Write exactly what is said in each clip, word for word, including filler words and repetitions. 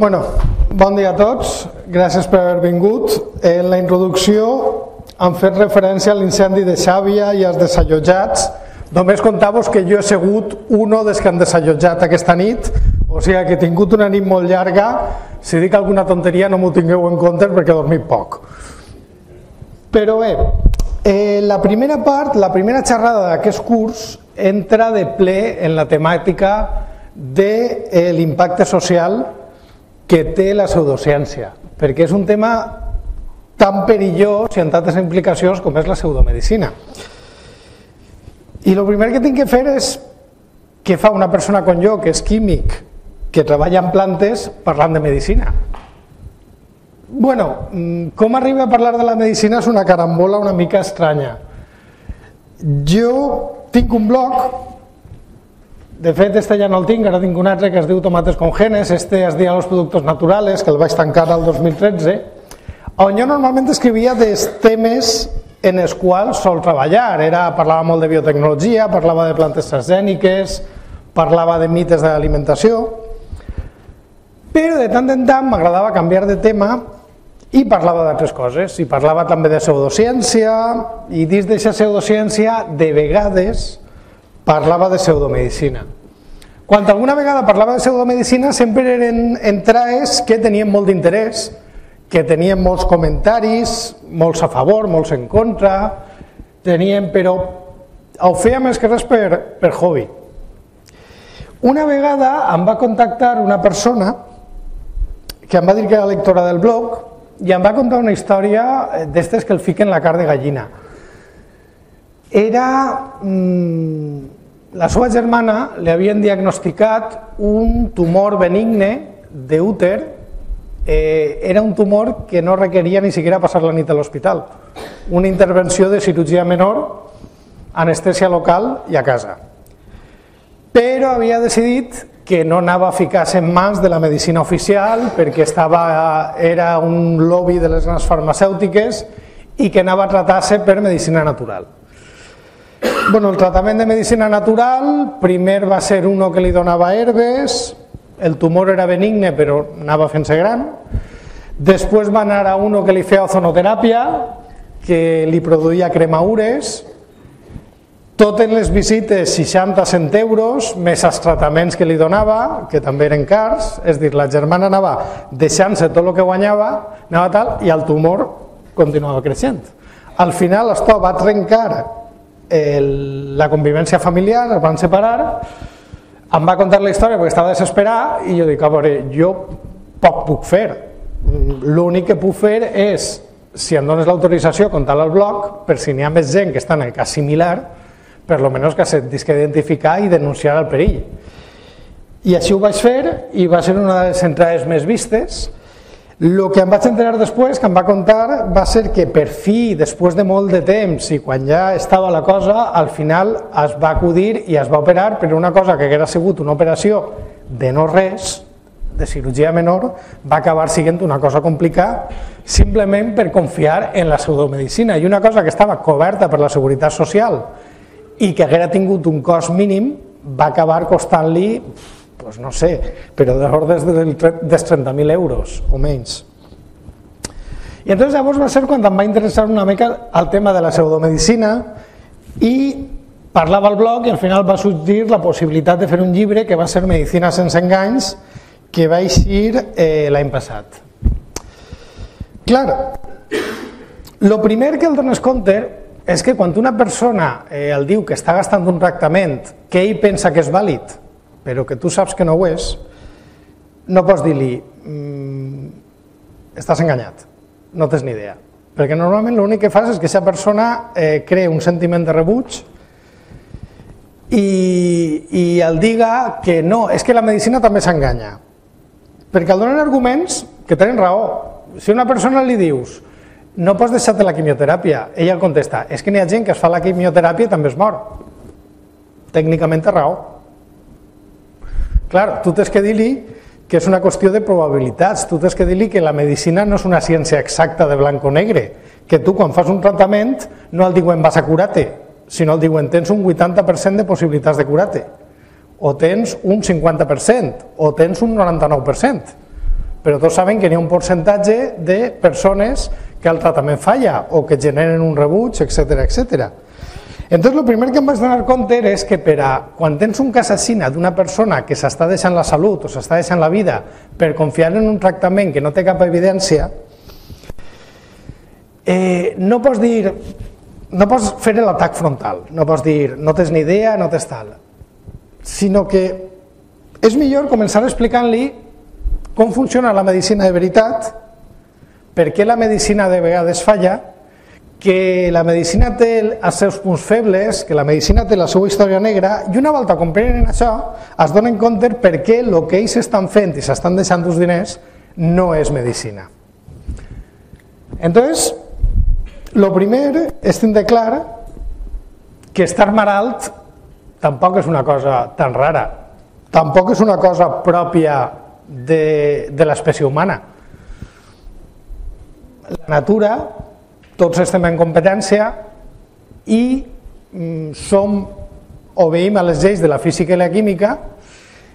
Bueno, bon dia a tots, gràcies per haver vingut. En la introducció han fet referència a l'incendi de Xàvia i als desallotjats. Només contar-vos que jo he sigut un dels que han desallotjat aquesta nit, o sigui que he tingut una nit molt llarga. Si dic alguna tonteria no m'ho tingueu en compte perquè he dormit poc. Però bé, la primera part, la primera xerrada d'aquest curs entra de ple en la temàtica de l'impacte social que té la pseudociència, perquè és un tema tan perillós i amb tantes implicacions com és la pseudomedicina. I el primer que tinc que fer és què fa una persona com jo, que és químic, que treballa en plantes, parlant de medicina. Bueno, com arriba a parlar de la medicina és una carambola una mica estranya. Jo tinc un blog. De fet, este ja no el tinc, ara tinc un altre que es diu Tomates con genes, este es deia els productes naturals, que el vaig tancar el dos mil tretze, on jo normalment escrivia dels temes en els quals sol treballar. Parlava molt de biotecnologia, parlava de plantes transgèniques, parlava de mites de l'alimentació, però de tant en tant m'agradava canviar de tema i parlava d'altres coses, i parlava també de pseudociència, i dins d'aquesta pseudociència, de vegades, parlava de pseudomedicina. Quan alguna vegada parlava de pseudomedicina sempre eren entrades que tenien molt d'interès, que tenien molts comentaris, molts a favor, molts en contra, tenien, però ho feia més que res per hobby. Una vegada em va contactar una persona que em va dir que era lectora del blog i em va contar una història d'estes que el fiquen la carn de gallina. Era la seva germana, li havien diagnosticat un tumor benigne d'úter. Era un tumor que no requeria ni siquiera passar la nit a l'hospital, una intervenció de cirurgia menor, anestèsia local i a casa, però havia decidit que no anava a ficar-se en mans de la medicina oficial perquè era un lobby de les grans farmacèutiques i que anava a tratar-se per medicina natural. El tractament de medicina natural primer va ser un que li donava herbes, el tumor era benigne però anava fent-se gran, després va anar a un que li feia ozonoteràpia, que li produïa cremaures, totes les visites seixanta cent euros, més els tractaments que li donava, que també eren cars, és a dir, la germana anava deixant-se tot el que guanyava, anava tal, i el tumor continuava creixent. Al final això va trencar la convivència familiar, es van separar. Em va contar la història perquè estava desesperat i jo dic, a veure, jo poc puc fer, l'únic que puc fer és, si em dones l'autorització, contar-la al blog, per si n'hi ha més gent que està en el cas similar, per almenys que s'ha d'identificar i denunciar el perill. I així ho vaig fer i va ser una de les entrades més vistes. El que em vaig enterar després, que em va contar, va ser que per fi, després de molt de temps i quan ja estava la cosa, al final es va acudir i es va operar per una cosa que hauria sigut una operació de no res, de cirurgia menor, va acabar sent una cosa complicada simplement per confiar en la pseudomedicina. I una cosa que estava coberta per la Seguretat Social i que hauria tingut un cost mínim va acabar costant-li, doncs no sé, però de l'ordre dels trenta mil euros o menys. I llavors va ser quan em va interessar una mica el tema de la pseudomedicina i parlava al blog i al final va sorgir la possibilitat de fer un llibre que va ser Medicina sense enganys, que va eixir l'any passat. Clar, el primer que el dones compte és que quan una persona el diu que està gastant un tractament que ell pensa que és vàlid però que tu saps que no ho és, no pots dir-li estàs enganyat, no tens ni idea, perquè normalment l'únic que fas és que aquesta persona crea un sentiment de rebuig i el diga que no, és que la medicina també s'enganya, perquè el donen arguments que tenen raó. Si una persona li dius no pots deixar-te la quimioteràpia, ella el contesta és que n'hi ha gent que es fa la quimioteràpia i també es mor, tècnicament té raó. Clar, tu t'has de dir-li que és una qüestió de probabilitats, tu t'has de dir-li que la medicina no és una ciència exacta de blanc o negre, que tu quan fas un tractament no el diuen vas a curar-te, sinó el diuen tens un vuitanta per cent de possibilitats de curar-te, o tens un cinquanta per cent, o tens un noranta-nou per cent. però tots saben que n'hi ha un percentatge de persones que el tractament falla o que generen un rebuig, etcètera, etcètera. Entonces, el primer que em vaig donar compte és que per a, quan tens un cas assassinat d'una persona que s'està deixant la salut o s'està deixant la vida per confiar en un tractament que no té cap evidència, eh, no pots dir, no pots fer l'atac frontal, no pots dir no tens ni idea, no tens tal, sinó que és millor començar explicant-li com funciona la medicina de veritat, per què la medicina de vegades falla, que la medicina té els seus punts febles, que la medicina té la seva història negra, i una volta comprenen això, es donen compte per què el que ells estan fent i s'estan deixant uns diners no és medicina. Entonces, lo primer és tindre clar que estar malalt tampoc és una cosa tan rara, tampoc és una cosa pròpia de l'espècie humana. La natura, tots estem en competència i som, obeïm a les lleis de la física i la química,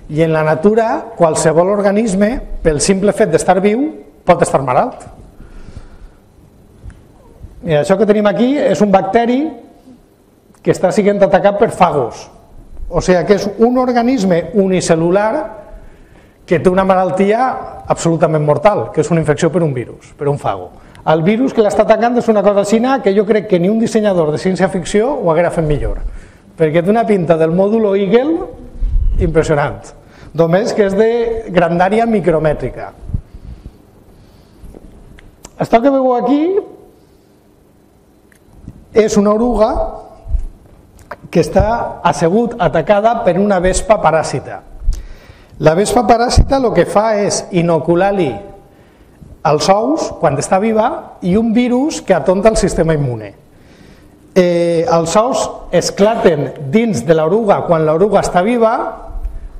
i en la natura qualsevol organisme, pel simple fet d'estar viu, pot estar malalt. Mira, això que tenim aquí és un bacteri que està sent atacat per fagos, o sigui que és un organisme unicel·lular que té una malaltia absolutament mortal, que és una infecció per un virus, per un fago. El virus que l'està atacant és una cosa xina que jo crec que ni un dissenyador de ciència-ficció ho haguera fet millor, perquè té una pinta del mòdulo Eagle impressionant, només que és de grandària micromètrica. Això que veieu aquí és una oruga que està assegut atacada per una vespa paràsita. La vespa paràsita el que fa és inocular-li els ous, quan està viva, i un virus que atonta el sistema immune. Els ous esclaten dins de l'oruga quan l'oruga està viva,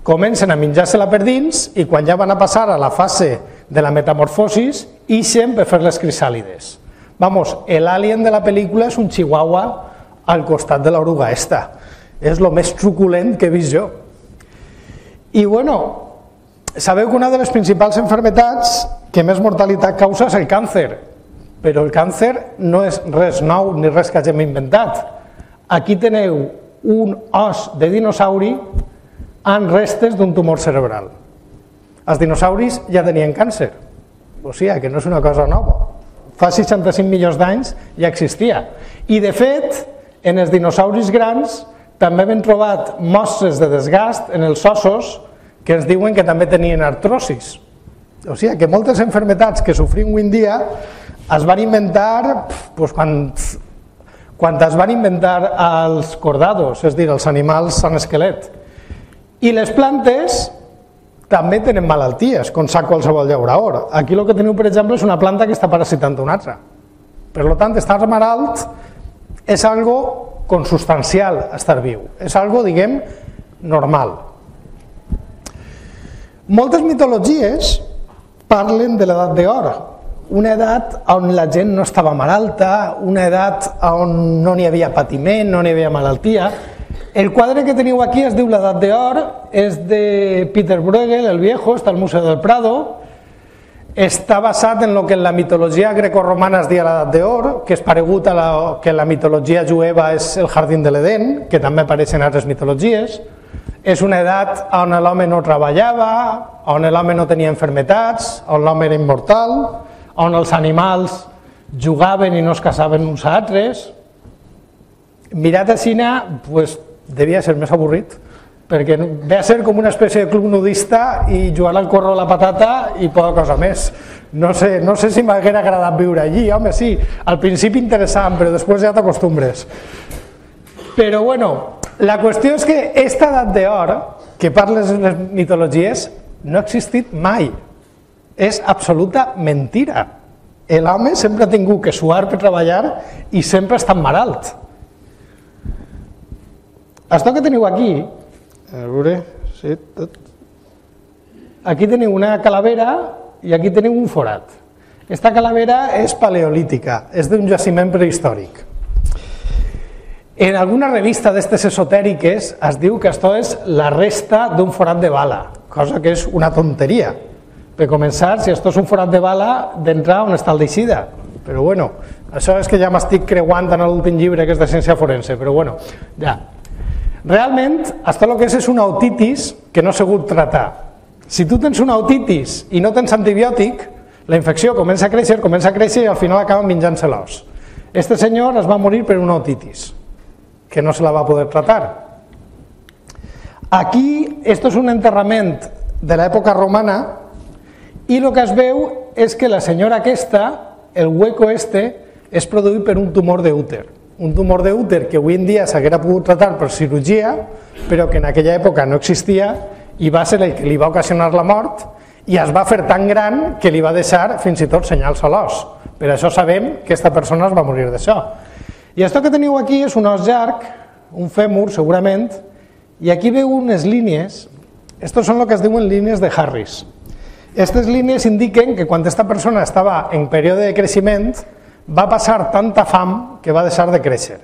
comencen a menjar-se-la per dins i quan ja van a passar a la fase de la metamorfosis ixen per fer les crisàlides. Vamos, el alien de la pel·lícula és un chihuahua al costat de l'oruga esta. És el més truculent que he vist jo. I bueno, sabeu que una de les principals enfermetats que més mortalitat causa és el càncer, però el càncer no és res nou ni res que hagem inventat. Aquí teniu un os de dinosauri amb restes d'un tumor cerebral. Els dinosauris ja tenien càncer, o sigui que no és una cosa nova. Fa seixanta-cinc milions d'anys ja existia. I de fet, en els dinosauris grans també hem trobat mostres de desgast en els ossos que ens diuen que també tenien artrosis. O sigui que moltes enfermetats que sofrim avui en dia es van inventar quan es van inventar els cordados, és a dir, els animals en esquelet. I les plantes també tenen malalties, com sap qualsevol llauraor. Aquí el que teniu, per exemple, és una planta que està parasitant una altra. Per tant, estar malalt és algo consustancial, estar viu. És algo, diguem, normal. Moltes mitologies parlen de l'edat d'or, una edat on la gent no estava malalta, una edat on no n'hi havia patiment, no n'hi havia malaltia. El quadre que teniu aquí es diu l'edat d'or, és de Peter Bruegel, el viejo, està al Museu del Prado, està basat en el que en la mitologia grecorromana es deia l'edat d'or, que és paregut a que la mitologia jueva és el jardí de l'Edén, que també apareixen altres mitologies. És una edat on l'home no treballava, on l'home no tenia enfermetats, on l'home era immortal, on els animals jugaven i no es casaven uns a altres. Mirat a Xina, doncs, devia ser més avorrit, perquè ve a ser com una espècie de club nudista i jugar al corro a la patata i poca cosa més. No sé si m'hagués agradat viure allí, home, sí, al principi interessant, però després ja t'acostumbres. Però bueno, la qüestió és que aquesta edat d'or, que parles de les mitologies, no ha existit mai. És absoluta mentira. L'home sempre ha tingut que suar per treballar i sempre ha estat malalt. Això que teniu aquí, aquí teniu una calavera i aquí teniu un forat. Aquesta calavera és paleolítica, és d'un jaciment prehistòric. En alguna revista d'aquestes esotèriques es diu que això és la resta d'un forat de bala, cosa que és una tonteria. Per començar, si esto es un forat de bala, d'entrar on està el deicida. Però bueno, això és que ja m'estic creuant en l'últim llibre que és de ciència forense, però bueno, ja. Realment, esto lo que és és una otitis que no s'ha sabut tratar. Si tu tens una otitis i no tens antibiòtic, la infecció comença a créixer, comença a créixer i al final acaba menjant-se l'os. Este senyor es va morir per una otitis, que no se la va poder tratar. Aquí, esto és un enterrament de l'època romana i el que es veu és que la senyora aquesta, el hueco este, és produït per un tumor d'úter. Un tumor d'úter que avui en dia s'haguera pogut tratar per cirurgia, però que en aquella època no existia i va ser el que li va ocasionar la mort i es va fer tan gran que li va deixar fins i tot senyals a l'os. Per això sabem que aquesta persona es va morir d'això. I això que teniu aquí és un os llarg, un fèmur segurament, i aquí veu unes línies, estos són el que es diuen línies de Harris. Aquestes línies indiquen que quan aquesta persona estava en període de creixement va passar tanta fam que va deixar de créixer.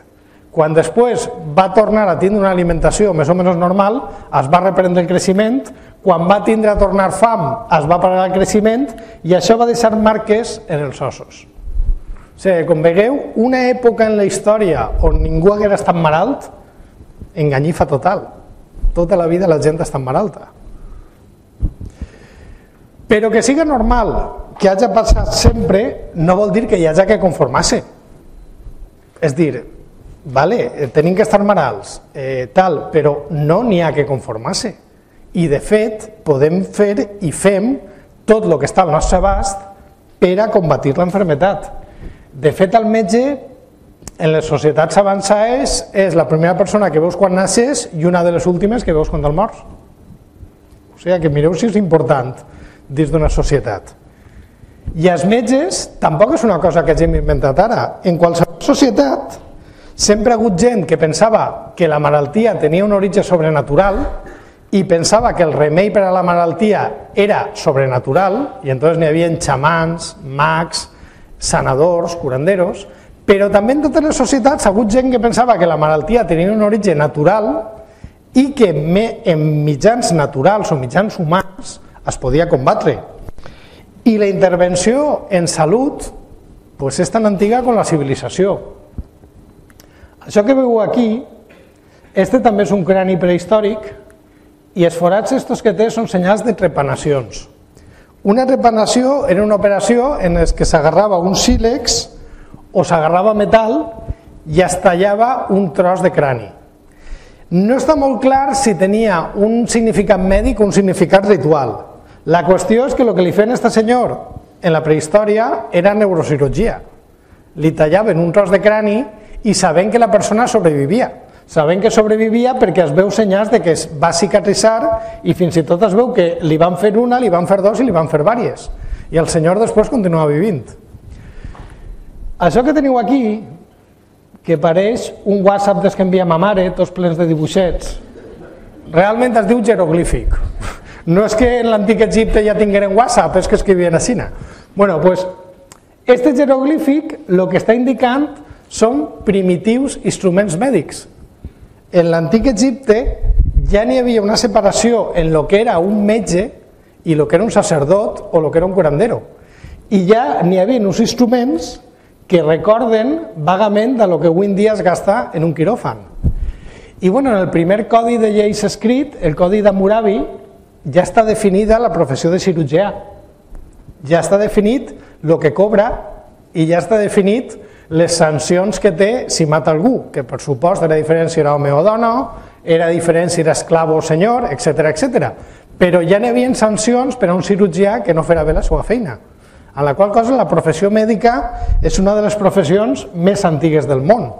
Quan després va tornar a tindre una alimentació més o menys normal, es va reprendre el creixement, quan va tindre a tornar fam es va parar el creixement i això va deixar marques en els ossos. O sigui, com vegueu, una època en la història on ningú hagués estat malalt, enganyifa total. Tota la vida la gent està malalta. Però que sigui normal, que hagi passat sempre, no vol dir que hi hagi que conformar-se. És dir, vale, tenim que estar malalts, tal, però no n'hi ha que conformar-se. I de fet, podem fer i fem tot el que està al nostre abast per a combatir la malaltia. De fet, el metge, en les societats avançades, és la primera persona que veus quan naixes i una de les últimes que veus quan te'l mors. O sigui, que mireu si és important dins d'una societat. I els metges tampoc és una cosa que hem inventat ara. En qualsevol societat sempre ha hagut gent que pensava que la malaltia tenia un origen sobrenatural i pensava que el remei per a la malaltia era sobrenatural i llavors n'hi havia xamans, mags, sanadors, curanderos. Però també en totes les societats hi ha hagut gent que pensava que la malaltia tenia un origen natural i que en mitjans naturals o mitjans humans es podia combatre. I la intervenció en salut és tan antiga com la civilització. Això que veu aquí, este també és un crani prehistòric i els forats estos que té són senyals de trepanacions. Una trepanació era una operació en què s'agarrava un sílex o s'agarrava metal i es tallava un tros de crani. No està molt clar si tenia un significat mèdic o un significat ritual. La qüestió és que el que li feien a aquest senyor en la prehistòria era neurocirurgia. Li tallaven un tros de crani i sabent que la persona sobrevivia. Sabent que sobrevivia perquè es veu senyals que es va cicatritzar i fins i tot es veu que li van fer una, li van fer dos i li van fer diverses. I el senyor després continuava vivint. Això que teniu aquí, que pareix un WhatsApp que envia ma mare, tots plens de dibuixets, realment es diu jeroglífic. No és que en l'antic Egipte ja tingueren WhatsApp, és que escrivien a Xina. Bé, doncs, este jeroglífic el que està indicant són primitius instruments mèdics. En l'antic Egipte ja n'hi havia una separació en el que era un metge i el que era un sacerdot o el que era un curandero. I ja n'hi havia uns instruments que recorden vagament del que avui en dia es gasta en un quiròfan. I en el primer codi de lleis escrit, el codi d'Hammurabi, ja està definida la professió de cirurgià. Ja està definit el que cobra i ja està definit les sancions que té si mata algú, que per supost era diferent si era home o dona, era diferent si era esclavo o senyor, etcètera. Però ja n'hi havia sancions per a un cirurgià que no farà bé la seva feina. En la qual cosa la professió mèdica és una de les professions més antigues del món.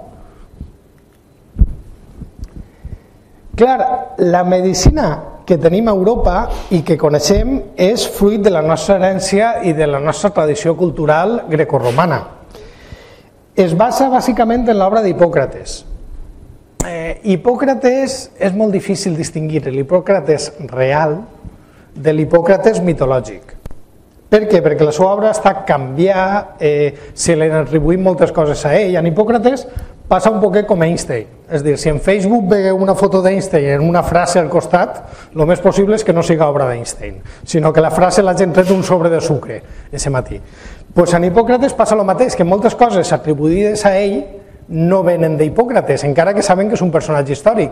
Clar, la medicina que tenim a Europa i que coneixem és fruit de la nostra herència i de la nostra tradició cultural grecorromana. Es basa bàsicament en l'obra d'Hipòcrates. Hipòcrates és molt difícil distingir l'Hipòcrates real de l'Hipòcrates mitològic. Per què? Perquè la seva obra està canviada, se li han atribuït moltes coses a ell, a Hipòcrates, passa un poquet com Einstein. És a dir, si en Facebook vegueu una foto d'Einstein en una frase al costat, el més possible és que no siga obra d'Einstein, sinó que la frase la gent tret un sobre de sucre ese matí. Doncs en Hipòcrates passa el mateix, que moltes coses atribuïdes a ell no venen d'Hipòcrates, encara que saben que és un personatge històric.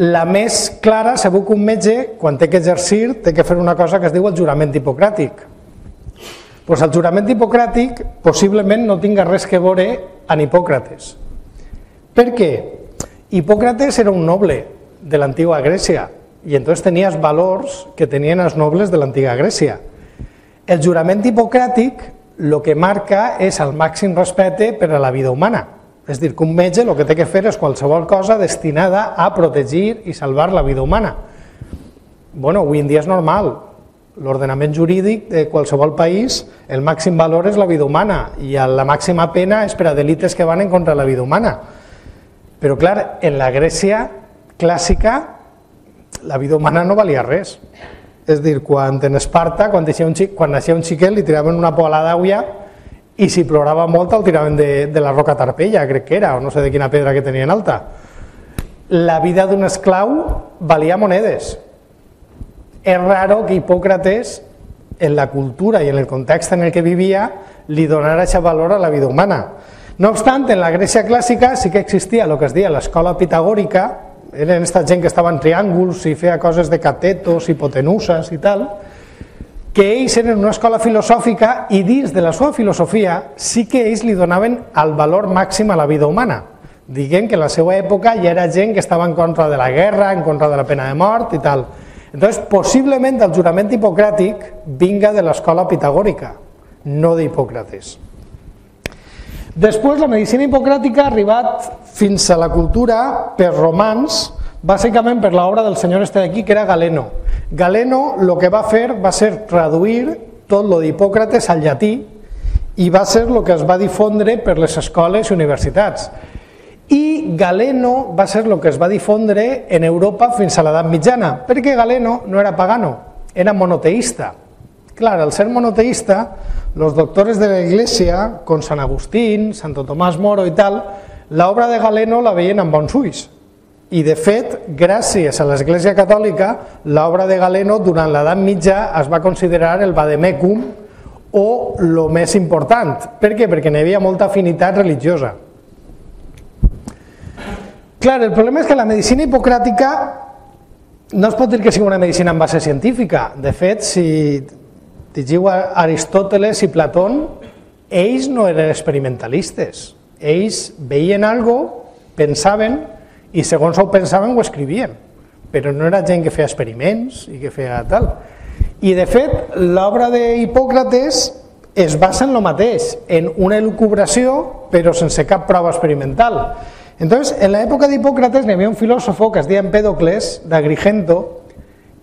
La més clara, segur que un metge, quan té que exercir, té que fer una cosa que es diu el jurament hipocràtic. Doncs el jurament hipocràtic possiblement no tinga res que veure amb Hipòcrates. Per què? Hipòcrates era un noble de l'antiga Grècia i llavors tenia els valors que tenien els nobles de l'antiga Grècia. El jurament hipocràtic el que marca és el màxim respecte per a la vida humana. És a dir, que un metge el que té que fer és qualsevol cosa destinada a protegir i salvar la vida humana. Bé, avui en dia és normal. L'ordenament jurídic de qualsevol país, el màxim valor és la vida humana i la màxima pena és per a delites que van en contra de la vida humana. Però, clar, en la Grècia clàssica la vida humana no valia res. És a dir, quan en Esparta, quan naixia un xiquet, li tiraven una pola d'àvia i si plorava molt el tiraven de la roca Tarpeia, crec que era, o no sé de quina pedra que tenien alta. La vida d'un esclau valia monedes. És raro que Hipòcrates, en la cultura i en el context en el que vivia, li donara aquest valor a la vida humana. No obstant, en la Grècia clàssica sí que existia el que es deia l'escola pitagòrica, eren aquesta gent que estava en triànguls i feia coses de catetos, hipotenuses i tal, que ells eren una escola filosòfica i dins de la seva filosofia sí que ells li donaven el valor màxim a la vida humana. Diguem que en la seva època ja era gent que estava en contra de la guerra, en contra de la pena de mort i tal. Llavors, possiblement el jurament hipocràtic vinga de l'escola pitagòrica, no d'Hipòcrates. Després, la medicina hipocràtica ha arribat fins a la cultura per romans, bàsicament per l'obra del senyor este d'aquí, que era Galeno. Galeno el que va fer va ser traduir tot el d'Hipòcrates al llatí i va ser el que es va difondre per les escoles i universitats. I Galeno va ser el que es va difondre en Europa fins a l'edat mitjana, perquè Galeno no era pagano, era monoteista. Clar, al ser monoteista, els doctores de l'Església, com Sant Agustín, Santo Tomás Moro i tal, l'obra de Galeno la veien amb bons ulls. I, de fet, gràcies a l'Església Catòlica, l'obra de Galeno durant l'edat mitja es va considerar el vademecum o el més important. Per què? Perquè n'hi havia molta afinitat religiosa. Clar, el problema és que la medicina hipocràtica no es pot dir que sigui una medicina en base científica. De fet, si llegiu Aristóteles i Platón, ells no eren experimentalistes. Ells veien algo, pensaven, i segons ho pensaven ho escrivien, però no era gent que feia experiments i que feia tal. I de fet, l'obra d'Hipòcrates es basa en el mateix, en una elucubració, però sense cap prova experimental. Llavors, en l'època d'Hipòcrates n'hi havia un filòsof que es deia Empédocles, d'Agrigento,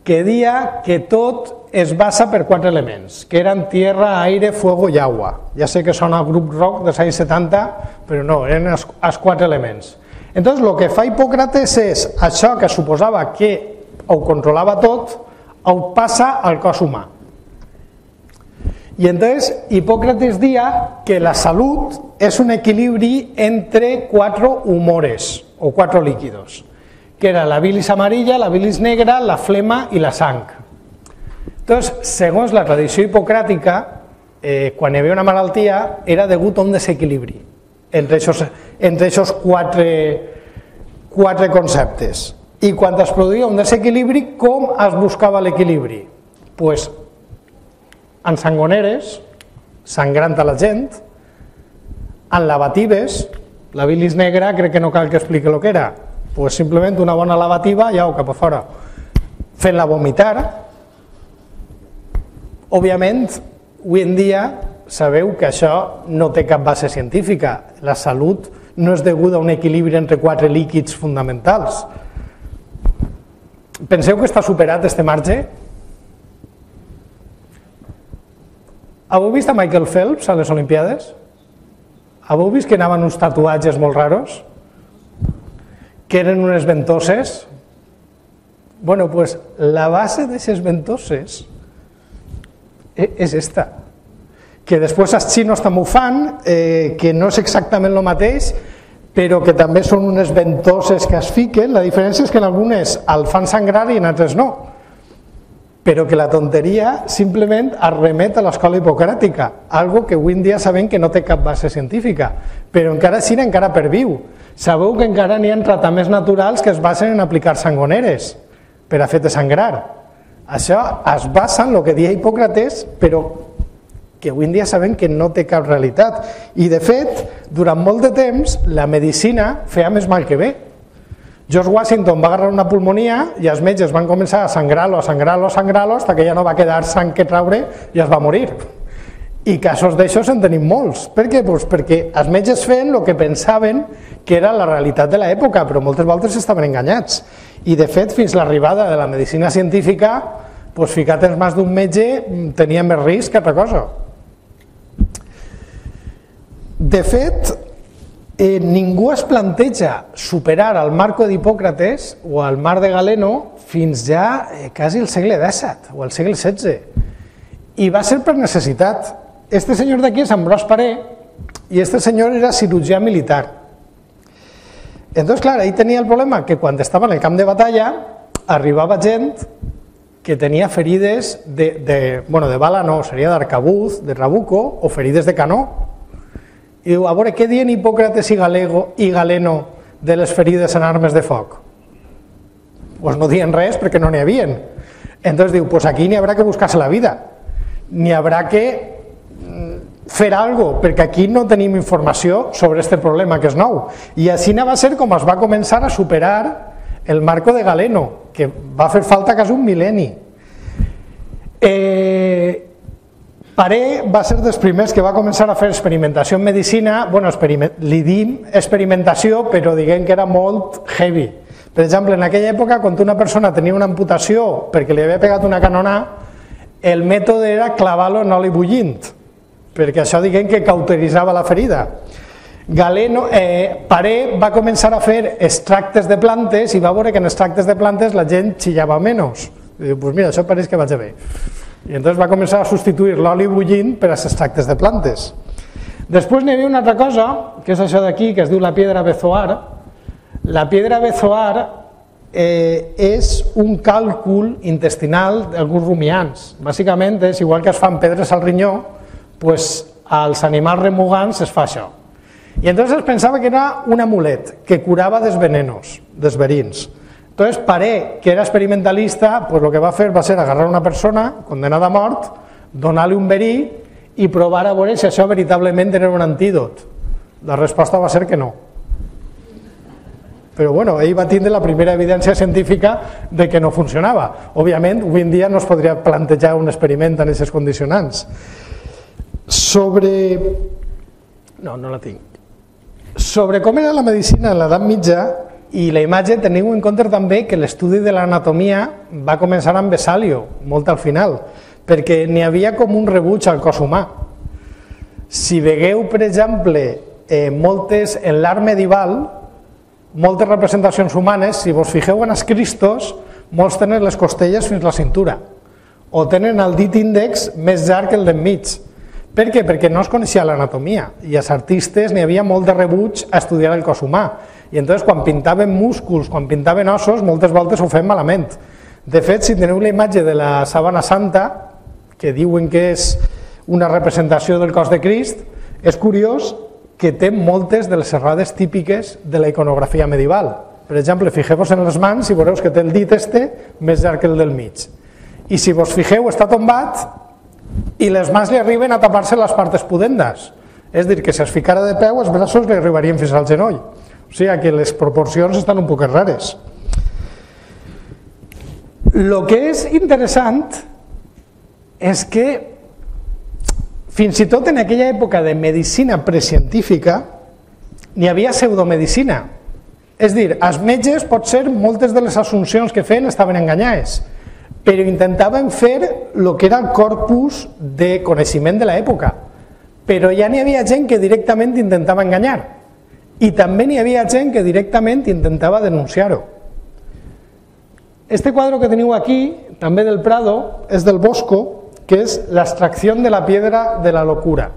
que deia que tot es basa per quatre elements, que eren tierra, aire, fuego i agua. Ja sé que sona grup rock dels anys setanta, però no, eren els quatre elements. Llavors, el que fa Hipòcrates és això que suposava que ho controlava tot, ho passa al cos humà. I llavors, Hipòcrates deia que la salut és un equilibri entre quatre humores, o quatre líquidos, que era la bilis amarilla, la bilis negra, la flema i la sang. Llavors, segons la tradició hipocràtica, quan hi havia una malaltia, era degut a un desequilibri entre aquests quatre conceptes. I quan es produïa un desequilibri, com es buscava l'equilibri? Doncs en sangoneres, sangrant a la gent, en lavatives, la bilis negra crec que no cal que expliqui el que era, doncs simplement una bona lavativa ja ho cap a fora, fent-la vomitar. Òbviament, avui en dia sabeu que això no té cap base científica, la salut no és deguda a un equilibri entre quatre líquids fonamentals. Penseu que està superat aquest marge? Heu vist a Michael Phelps a les Olimpiades? Heu vist que anaven uns tatuatges molt raros? Que eren unes ventoses? Bé, doncs la base d'aquestes ventoses és esta. Que després els xinos també ho fan, que no és exactament el mateix, però que també són unes ventoses que es fiquen. La diferència és que en algunes el fan sangrar i en altres no, però que la tonteria simplement es remet a l'escola hipocràtica, algo que avui en dia sabem que no té cap base científica, però encara així encara perviu. Sabeu que encara n'hi ha tractaments naturals que es basen en aplicar sangoneres per a fer-te sangrar. Això es basa en el que deia Hipòcrates, però que avui en dia sabem que no té cap realitat. I de fet, durant molt de temps, la medicina feia més mal que bé. George Washington va agarrar una pulmonia i els metges van començar a sangrar-lo, a sangrar-lo, a sangrar-lo, fins que ja no va quedar sang que traure i es va morir. I casos d'això en tenim molts. Per què? Perquè els metges feien el que pensaven que era la realitat de l'època, però moltes voltes estaven enganyats. I de fet, fins l'arribada de la medicina científica, ficat en mans d'un metge tenia més risc que altra cosa. De fet, ningú es planteja superar el marc d'Hipòcrates o el marc de Galeno fins ja quasi al segle disset o al segle setze. I va ser per necessitat. Este senyor d'aquí és Ambròs Paré i este senyor era cirurgià militar. Entonces, clar, ahí tenia el problema que quan estava en el camp de batalla arribava gent que tenia ferides de... bueno, de bala no, seria d'arcabuz, de rabuco o ferides de canó. I diu, a veure, què diuen Hipòcrates i Galeno de les ferides en armes de foc? Doncs no diuen res perquè no n'hi havien. Entonces diu, doncs aquí n'hi haurà que buscar-se la vida, n'hi haurà que fer alguna cosa, perquè aquí no tenim informació sobre aquest problema que és nou. I així va ser com es va començar a superar el marc de Galeno, que va fer falta quasi un mil·lenni. Eh... Paré va ser dels primers que va començar a fer experimentació en medicina, bueno, li dim experimentació, però diguem que era molt heavy. Per exemple, en aquella època, quan una persona tenia una amputació perquè li havia pegat una canonà, el mètode era clavar-lo en oli bullint, perquè això diguem que cauteritzava la ferida. Paré va començar a fer extractes de plantes i va veure que en extractes de plantes la gent xillava menys. Diu, doncs mira, això pareix que vaig bé. I llavors va començar a substituir l'oli bullint per als extractes de plantes. Després n'hi havia una altra cosa, que és això d'aquí, que es diu la piedra bezoar. La piedra bezoar és un càlcul intestinal d'alguns rumiants. Bàsicament és igual que es fan pedres al rinyó, doncs als animals remugants es fa això. I llavors es pensava que era un amulet que curava dels venenos, dels verins. Entonces, Paré, que era experimentalista, pues lo que va a hacer va a ser agarrar a una persona condenada a mort, donar-li un verí i provar a veure si això veritablement era un antídot. La resposta va ser que no. Però bueno, ell va tindre la primera evidència científica de que no funcionava. Òbviament, avui en dia no es podria plantejar un experiment en aquests condicionants. Sobre... no, no la tinc. Sobre com era la medicina en l'edat mitja, i la imatge teniu en compte també que l'estudi de l'anatomia va començar amb Vesalio, molt al final, perquè n'hi havia com un rebuig al cos humà. Si vegueu, per exemple, moltes en l'art medieval, moltes representacions humanes, si vos fijeu en els Cristos, molts tenen les costelles fins a la cintura, o tenen el dit índex més llarg que el d'enmig. Per què? Perquè no es coneixia l'anatomia, i als artistes n'hi havia molt de rebuig a estudiar el cos humà. I llavors, quan pintaven músculs, quan pintaven ossos, moltes voltes ho feien malament. De fet, si teniu la imatge de la Sabana Santa, que diuen que és una representació del cos de Crist, és curiós que té moltes de les errades típiques de la iconografia medieval. Per exemple, fixeu-vos en les mans i veureu que té el dit este més llarg que el del mig. I si vos fixeu, està tombat i les mans li arriben a tapar-se les partes pudendes. És a dir, que si es ficara de peu, els braços li arribarien fins al genoll. O sigui que les proporcions estan un poc rares. El que és interessant és que fins i tot en aquella època de medicina precientífica n'hi havia pseudomedicina. És a dir, els metges potser moltes de les assumpcions que feien estaven enganyades, però intentaven fer el que era el corpus de coneixement de l'època. Però ja n'hi havia gent que directament intentava enganyar. I també n'hi havia gent que directament intentava denunciar-ho. Este quadre que teniu aquí, també del Prado, és del Bosco, que és l'extracció de la piedra de la locura.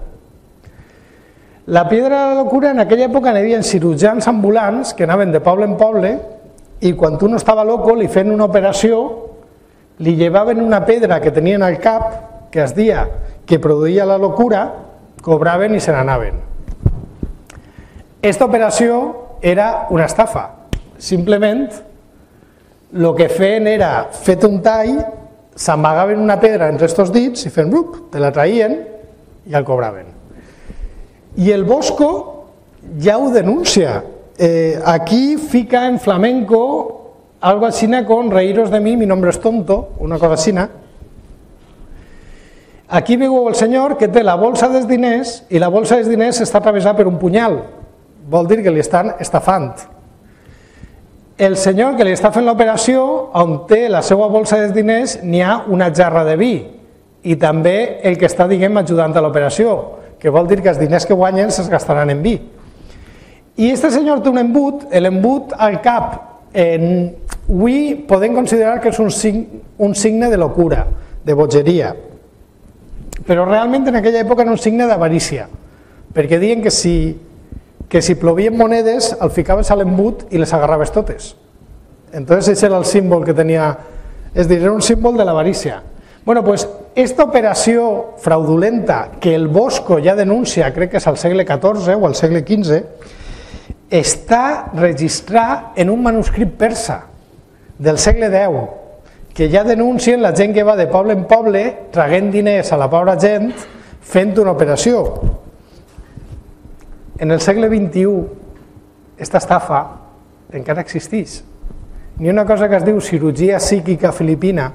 La piedra de la locura en aquella época n'havia cirurgians ambulants que anaven de poble en poble i quan un estava loco li feien una operació, li llevaven una pedra que tenien al cap que es deia que produïa la locura, cobraven i se n'anaven. Aquesta operació era una estafa, simplement el que feien era fet un tall, s'amagaven una pedra entre aquests dits i feien brup, te la traïen i el cobraven. I el Bosco ja ho denuncia. Aquí fica en flamenco algo así con reíros de mí, mi nombre es tonto, una cosa así. Aquí veu el senyor que té la bolsa dels diners i la bolsa dels diners està travessada per un punyal. Vol dir que li estan estafant. El senyor que li està fent l'operació, on té la seva bolsa dels diners, n'hi ha una jarra de vi. I també el que està, diguem, ajudant a l'operació, que vol dir que els diners que guanyen es gastaran en vi. I este senyor té un embut, l'embut al cap. Avui podem considerar que és un signe de locura, de bogeria. Però realment en aquella època era un signe d'avarícia, perquè diuen que si plovien monedes el ficaves a l'embut i les agarraves totes. Entonces ese era el símbol que tenia, és a dir, era un símbol de l'avarícia. Bueno, pues esta operació fraudulenta que el Bosco ja denuncia, crec que és al segle catorze o al segle quinze, està registrat en un manuscrit persa del segle deu que ja denuncien la gent que va de poble en poble traguent diners a la pobra gent fent una operació. En el segle vint-i-u aquesta estafa encara existeix. N'hi ha una cosa que es diu cirurgia psíquica filipina,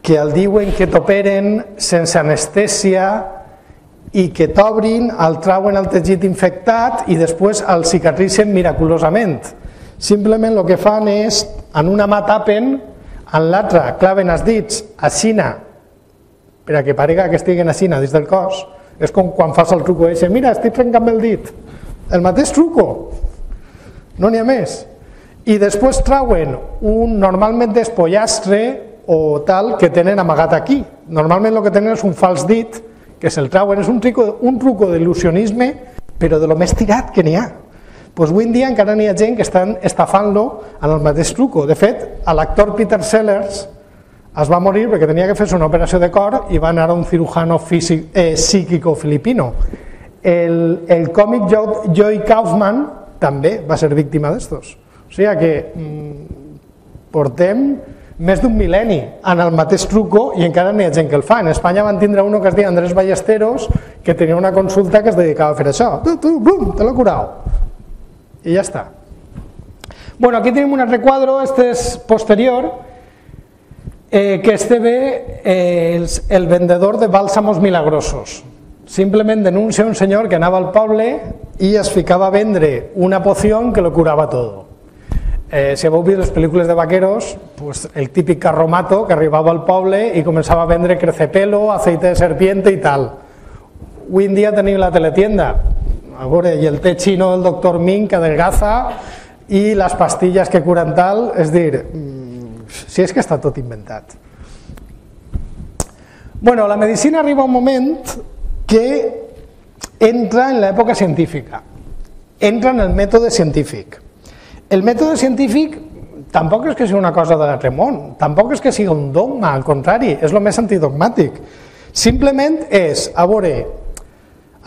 que el diuen que t'operen sense anestèsia i que t'obrin, el trauen al teixit infectat i després el cicatricen miraculosament. Simplement el que fan és, en una mà tapen, en l'altra claven els dits a Xina, per a que parega que estiguen a Xina dins del cos. És com quan fas el truco i dius, mira, estic trencant el dit. El mateix truco, no n'hi ha més. I després trauen un normalment despollastre o tal que tenen amagat aquí. Normalment el que tenen és un fals dit que se'l trauen. És un truco d'il·lusionisme, però de lo més tirat que n'hi ha. Doncs avui en dia encara n'hi ha gent que estan estafant-lo en el mateix truco. De fet, l'actor Peter Sellers es va morir perquè tenia que fer-se una operació de cor i va anar a un cirujano psíquico filipino. El còmic Joey Kaufman també va ser víctima d'estos. O sigui que portem més d'un mil·lenni en el mateix truco i encara n'hi ha gent que el fa. En Espanya van tindre un que es deia Andrés Ballesteros que tenia una consulta que es dedicava a fer això. Tu, tu, bum, te l'he curat. I ja està. Bueno, aquí tenim un recuadro, este és posterior, que este ve el vendedor de bálsamos milagrosos. Simplement denuncia un senyor que anava al poble i es ficava a vendre una poció que lo curava tot. Si heu vist les pel·lícules de vaqueros, el típic carromato que arribava al poble i començava a vendre crecepelo, aceite de serpiente i tal. Avui en dia tenim la teletienda, a veure, i el té xino del doctor Ming que adelgaza i les pastilles que curen tal, és a dir, si és que està tot inventat. Bueno, la medicina arriba un moment que entra en l'època científica, entra en el mètode científic. El mètode científic tampoc és que sigui una cosa de l'altre món, tampoc és que sigui un dogma, al contrari, és el més antidogmàtic. Simplement és, a veure,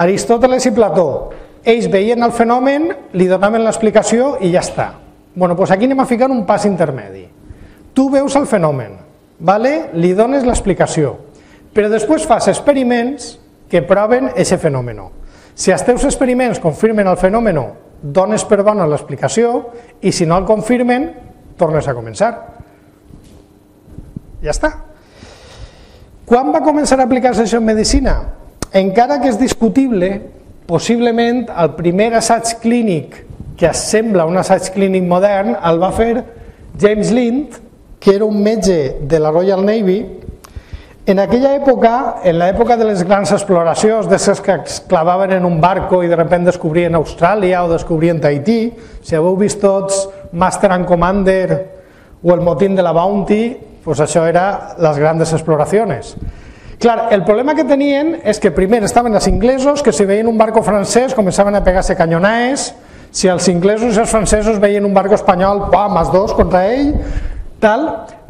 Aristòteles i Plató, ells veien el fenomen, li donaven l'explicació i ja està. Bé, doncs aquí anem a ficar un pas intermedi. Tu veus el fenomen, li dones l'explicació, però després fas experiments que proven aquest fenomen. Si els teus experiments confirmen el fenomen, dones per bona l'explicació i si no el confirmen, tornes a començar. Ja està. Quan va començar a aplicar-se això en medicina? Encara que és discutible, possiblement el primer assaig clínic que sembla un assaig clínic modern el va fer James Lind, que era un metge de la Royal Navy. En aquella època, en l'època de les grans exploracions, de les que es clavaven en un barco i de sobte descobrien Austràlia o descobrien Tahití, si heu vist tots Master and Commander o el motín de la Bounty, doncs això eren les grans exploracions. Claro, el problema que tenien és que primer estaven els inglesos, que si veien un barco francès començaven a pegar-se canyonaes, si els inglesos i els francesos veien un barco espanyol, pam, els dos contra ell, tal.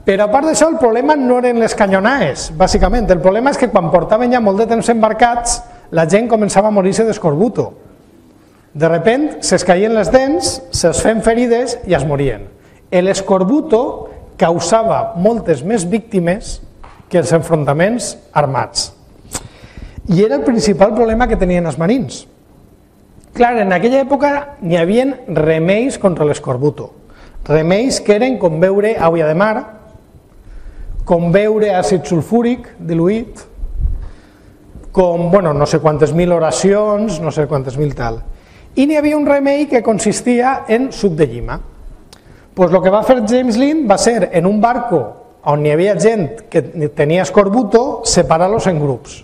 Però a part d'això el problema no eren les canyonaes, bàsicament. El problema és que quan portaven ja molt de temps embarcats, la gent començava a morir-se d'escorbuto. De repent se'ls caien les dents, se'ls feien ferides i es morien. L'escorbuto causava moltes més víctimes que els enfrontaments armats. I era el principal problema que tenien els marins. Clar, en aquella època n'hi havia remeis contra l'escorbuto. Remeis que eren com beure aigua de mar, com beure àcid sulfúric diluït, com, bueno, no sé quantes mil oracions, no sé quantes mil tal. I n'hi havia un remei que consistia en suc de llima. Pues lo que va fer James Lind va ser, en un barco on hi havia gent que tenia escorbuto, separar-los en grups.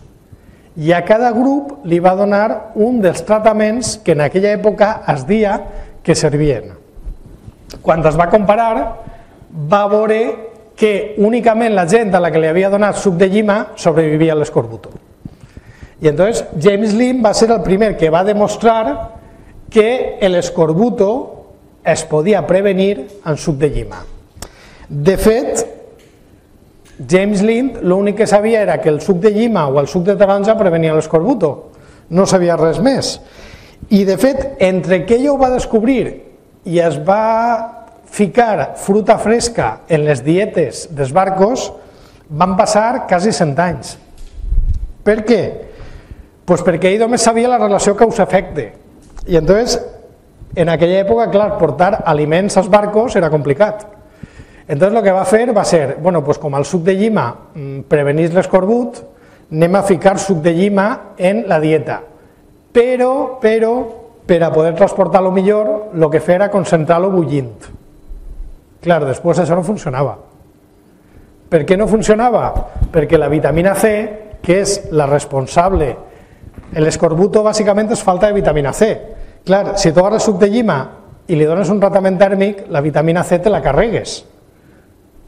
I a cada grup li va donar un dels tractaments que en aquella època es deia que servien. Quan es va comparar, va veure que únicament la gent a la que li havia donat suc de llima sobrevivia a l'escorbuto. I llavors James Lind va ser el primer que va demostrar que l'escorbuto es podia prevenir amb suc de llima. De fet, James Lind l'únic que sabia era que el suc de llima o el suc de taronja prevenia l'escorbuto. No sabia res més. I de fet, entre que ell ho va descobrir i es va ficar fruta fresca en les dietes dels barcos, van passar quasi cent anys. Per què? Doncs perquè ell només sabia la relació causa-efecte. I llavors, en aquella època, clar, portar aliments als barcos era complicat. Entonces lo que va a hacer va a ser, bueno, pues como al suc de llima prevenís l'escorbut, anem a ficar suc de llima en la dieta. Però, però, per a poder transportar-lo millor, lo que fer era concentrar-lo bullint. Clar, després això no funcionava. Per què no funcionava? Perquè la vitamina C, que és la responsable, l'escorbuto bàsicament és falta de vitamina C. Clar, si tu agarres suc de llima i li dones un tractament tèrmic, la vitamina C te la carregues.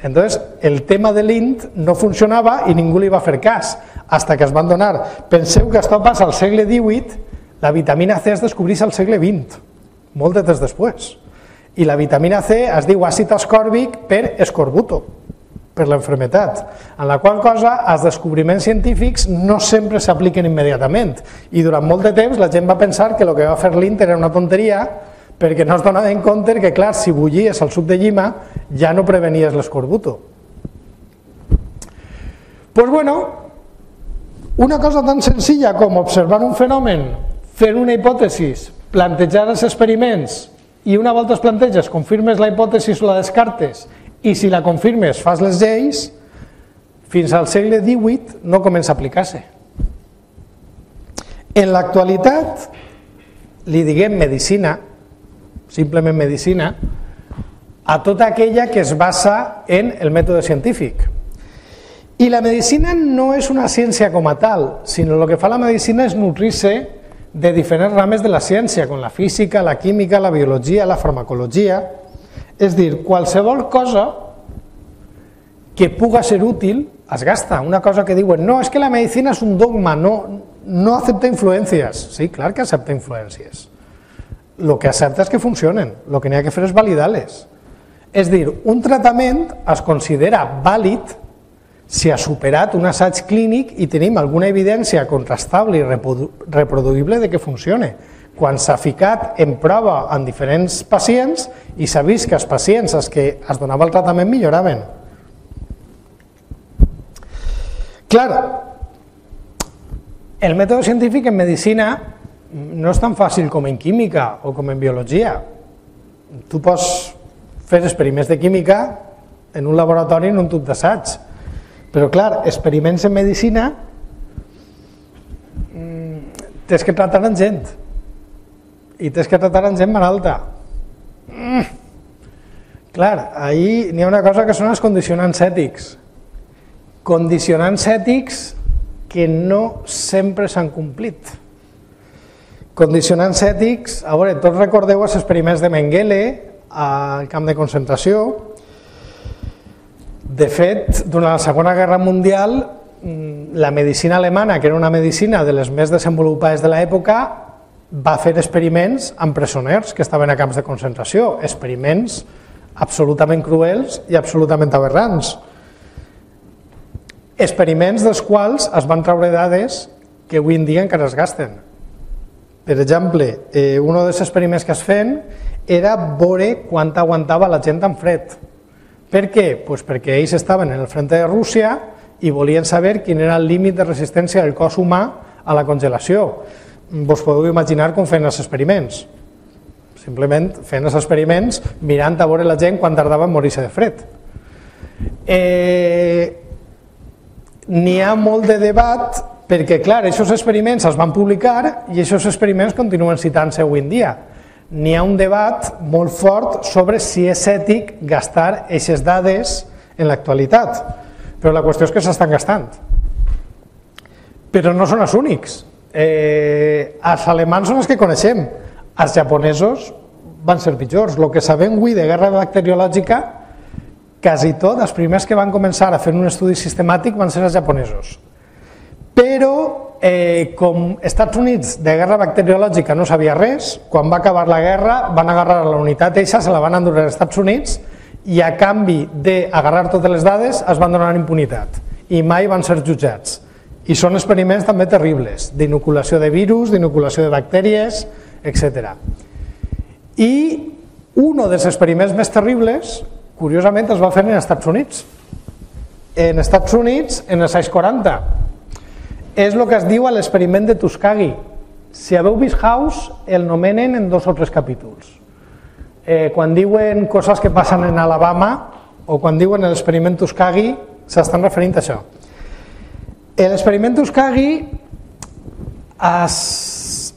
Entonces, el tema de Lind no funcionava i ningú li va fer cas, hasta que es van donar. Penseu que això passa al segle divuit, la vitamina C es descobreix al segle vint, molt de temps després. I la vitamina C es diu àcid ascòrbic per escorbuto, per l'enfermetat, en la qual cosa els descobriments científics no sempre s'apliquen immediatament. I durant molt de temps la gent va pensar que el que va fer Lind era una tonteria, perquè no es donaven en compte que, clar, si bullies el suc de llima ja no prevenies l'escorbuto. Doncs, bueno, una cosa tan senzilla com observar un fenomen, fer una hipòtesi, plantejar els experiments, i una volta es planteges, confirmes la hipòtesi o la descartes, i si la confirmes fas les lleis, fins al segle divuit no comença a aplicar-se. En l'actualitat, li diguem medicina, simplement medicina, a tota aquella que es basa en el mètode científic. I la medicina no és una ciència com a tal, sinó el que fa la medicina és nutrir-se de diferents rames de la ciència, com la física, la química, la biologia, la farmacologia. És a dir, qualsevol cosa que puga ser útil es gasta. Una cosa que diuen, no, és que la medicina és un dogma, no accepta influències. Sí, clar que accepta influències. El que accepta és que funcionen, el que n'hi ha que fer és validar-les. És a dir, un tractament es considera vàlid si ha superat un assaig clínic i tenim alguna evidència contrastable i reproduïble de que funcione. Quan s'ha ficat en prova en diferents pacients i s'ha vist que els pacients que es donava el tractament milloraven. Clar, el mètode científic en medicina no és tan fàcil com en química o com en biologia. Tu pots fer experiments de química en un laboratori en un tub d'assaig, però clar, experiments en medicina tens que tractar amb gent i tens que tractar amb gent malalta. Clar, ahir n'hi ha una cosa que són els condicionants ètics condicionants ètics que no sempre s'han complit. Condicionants ètics, a veure, tots recordeu els experiments de Mengele al camp de concentració. De fet, durant la Segona Guerra Mundial la medicina alemana, que era una medicina de les més desenvolupades de l'època, va fer experiments amb presoners que estaven a camps de concentració, experiments absolutament cruels i absolutament aberrants. Experiments dels quals es van treure dades que avui en dia encara es gasten. Per exemple, un dels experiments que es feien era veure quant aguantava la gent en fred. Per què? Doncs perquè ells estaven en el front de Rússia i volien saber quin era el límit de resistència del cos humà a la congelació. Vos podeu imaginar com feien els experiments. Simplement feien els experiments mirant a veure la gent quan tardava en morir-se de fred. N'hi ha molt de debat perquè, clar, aquests experiments els van publicar i aquests experiments continuen citant-se avui en dia. N'hi ha un debat molt fort sobre si és ètic gastar aquestes dades en l'actualitat. Però la qüestió és que s'estan gastant. Però no són els únics. Els alemans són els que coneixem. Els japonesos van ser pitjors. El que sabem avui de guerra bacteriològica, quasi tot, els primers que van començar a fer un estudi sistemàtic van ser els japonesos. Però, com Estats Units de guerra bacteriològica no sabia res, quan va acabar la guerra van agarrar la unitat, eixa se la van endur als Estats Units, i a canvi d'agarrar totes les dades es van donar impunitat i mai van ser jutjats. I són experiments també terribles d'inoculació de virus, d'inoculació de bactèries, etcètera. I un dels experiments més terribles, curiosament, es va fer en els Estats Units. En els Estats Units, en els anys quaranta. És el que es diu l'experiment de Tuskegee. Si haveu vist House, el nomenen en dos o tres capítols. Quan diuen coses que passen en Alabama o quan diuen l'experiment Tuskegee, s'estan referint a això. L'experiment Tuskegee,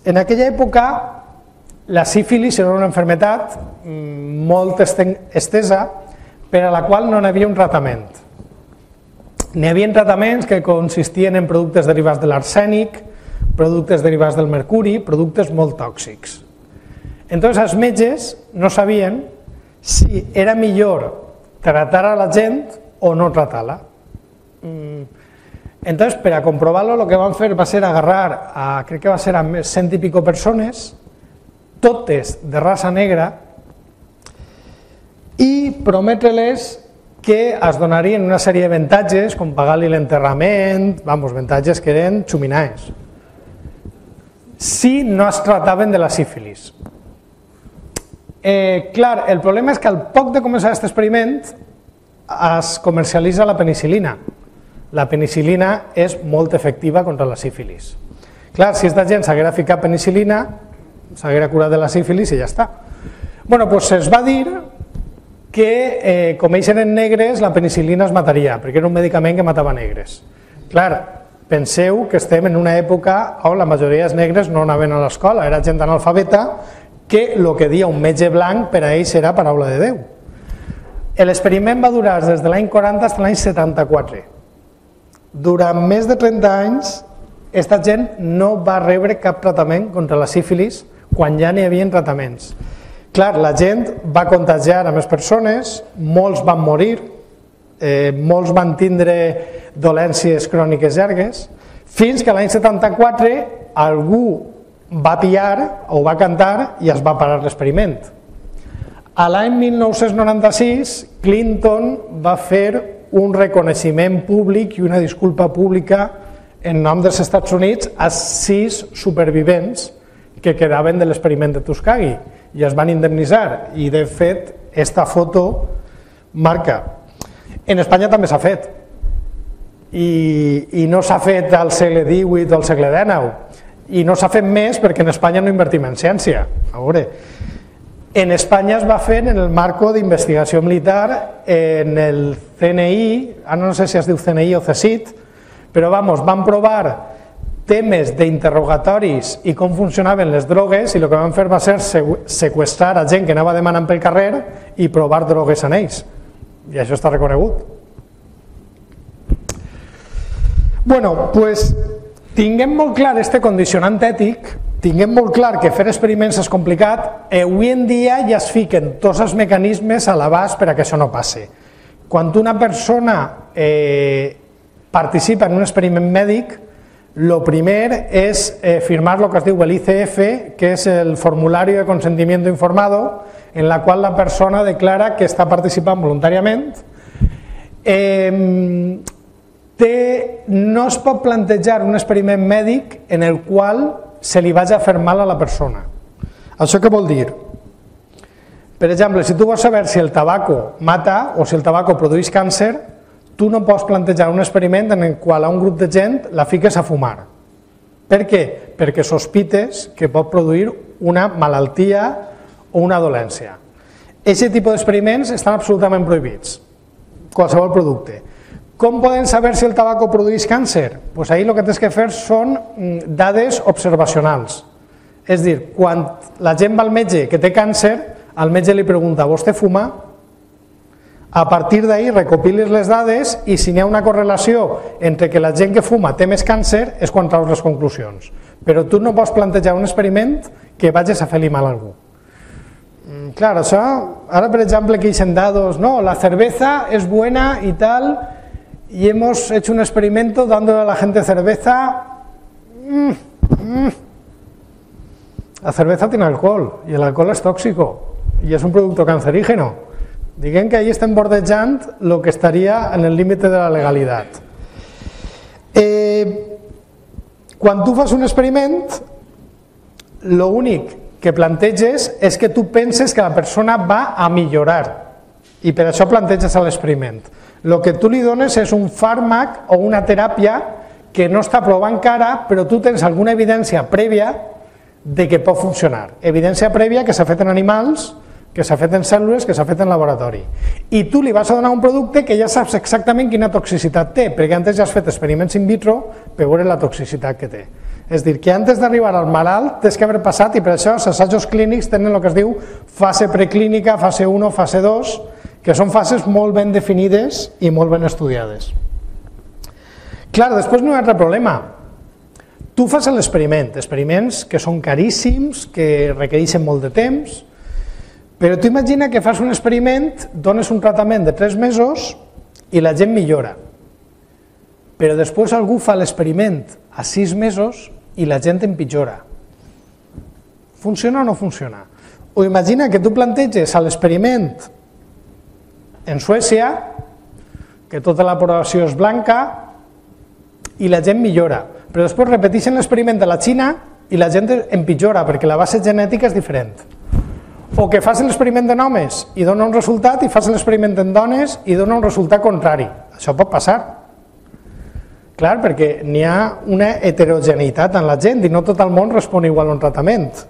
en aquella època, la sífilis era una malaltia molt estesa per a la qual no n'hi havia un tractament. N'hi havia tractaments que consistien en productes derivats de l'arsènic, productes derivats del mercuri, productes molt tòxics. Aleshores, els metges no sabien si era millor tractar a la gent o no tractar-la. Aleshores, per a comprovar-ho, el que van fer va ser agarrar a, crec que va ser a cent i pico persones, totes de raça negra, i prometre-les que es donarien una sèrie d'avantatges, com pagar-li l'enterrament, avantatges que eren xuminaes, si no es tractaven de la sífilis. Clar, el problema és que al poc de començar aquest experiment es comercialitza la penicilina. La penicilina és molt efectiva contra la sífilis. Clar, si aquesta gent s'haguera ficat penicilina, s'haguera curat de la sífilis i ja està. Bé, doncs es va dir que com ells eren negres, la penicilina es mataria, perquè era un medicament que matava negres. Clar, penseu que estem en una època on la majoria dels negres no anaven a l'escola, era gent analfabeta, que el que deia un metge blanc per a ells era paraula de Déu. L'experiment va durar des de l'any quaranta fins a l'any setanta-quatre. Durant més de trenta anys, aquesta gent no va rebre cap tractament contra la sífilis quan ja n'hi havia tractaments. Clar, la gent va contagiar a més persones, molts van morir, molts van tindre dolències cròniques llargues, fins que l'any setanta-quatre algú va pillar o va cantar i es va parar l'experiment. A l'any mil nou-cents noranta-sis, Clinton va fer un reconeixement públic i una disculpa pública en nom dels Estats Units a sis supervivents que quedaven de l'experiment de Tuskegee i es van indemnitzar, i de fet aquesta foto marca. En Espanya també s'ha fet i no s'ha fet al segle divuit o al segle dinou. I no s'ha fet més perquè en Espanya no invertim en ciència. A veure, en Espanya es va fer en el marco d'investigació militar, en el C N I, no sé si es diu C N I o C S I T, però van provar temes d'interrogatoris i com funcionaven les drogues, i el que van fer va ser seqüestrar a gent que anava demanant pel carrer i provar drogues en ells. I això està reconegut. Bé, doncs... Tinguem molt clar este condicionant ètic, tinguem molt clar que fer experiments és complicat, avui en dia ja es fiquen tots els mecanismes a l'abast per a que això no passi. Quan una persona participa en un experiment mèdic, el primer és eh, firmar el que es diu l'I C F, que és el formulari de consentiment informado, en la qual la persona declara que està participant voluntàriament. Eh, té, no es pot plantejar un experiment mèdic en el qual se li vagi a fer mal a la persona. Això què vol dir? Per exemple, si tu vols saber si el tabaco mata o si el tabaco produeix càncer, tu no pots plantejar un experiment en el qual a un grup de gent la fiques a fumar. Per què? Perquè sospites que pot produir una malaltia o una dolència. Aquest tipus d'experiments estan absolutament prohibits, qualsevol producte. Com poden saber si el tabaco produeix càncer? Doncs ahí el que tens que fer són dades observacionals. És a dir, quan la gent va al metge que té càncer, al metge li pregunta, vostè fuma? A partir d'ahí recopiles les dades i si hi ha una correlació entre que la gent que fuma té més càncer és quan traus les conclusions. Però tu no pots plantejar un experiment que vagis a fer-li mal a algú. Clar, això, ara per exemple que hi han dades, no, la cerveza és buena i tal, i hemos hecho un experimento dándole a la gente cerveza. Mm, mm. La cerveza tiene alcohol y el alcohol es tóxico y es un producto cancerígeno. Diguem que ahí estem bordejant el que estaria en el límit de la legalitat. Eh, quan tu fas un experiment, l'únic que planteges és que tu penses que la persona va a millorar i per això planteges l'experiment. El que tu li dones és un fàrmac o una teràpia que no està provada encara, però tu tens alguna evidència prèvia de que pot funcionar. Evidència prèvia que s'ha fet en animals, que s'ha fet en cèl·lules, que s'ha fet en laboratori. I tu li vas a donar un producte que ja saps exactament quina toxicitat té, perquè antes ja has fet experiments in vitro per veure la toxicitat que té. És a dir, que antes d'arribar al malalt tens que haver passat, i per això els assajos clínics tenen el que es diu fase preclínica, fase u, fase dos, que són fases molt ben definides i molt ben estudiades. Clar, després no hi ha altre problema. Tu fas l'experiment, experiments que són caríssims, que requereixen molt de temps, però tu imagina que fas un experiment, dones un tractament de tres mesos i la gent millora. Però després algú fa l'experiment a sis mesos i la gent empitjora. Funciona o no funciona? O imagina que tu planteges l'experiment en Suècia, que tota la població és blanca i la gent millora. Però després repeteixen l'experiment a la Xina i la gent empitjora perquè la base genètica és diferent. O que fas l'experiment en homes i dona un resultat i fas l'experiment en dones i dona un resultat contrari. Això pot passar. Clar, perquè n'hi ha una heterogeneïtat en la gent i no tot el món respon igual a un tractament.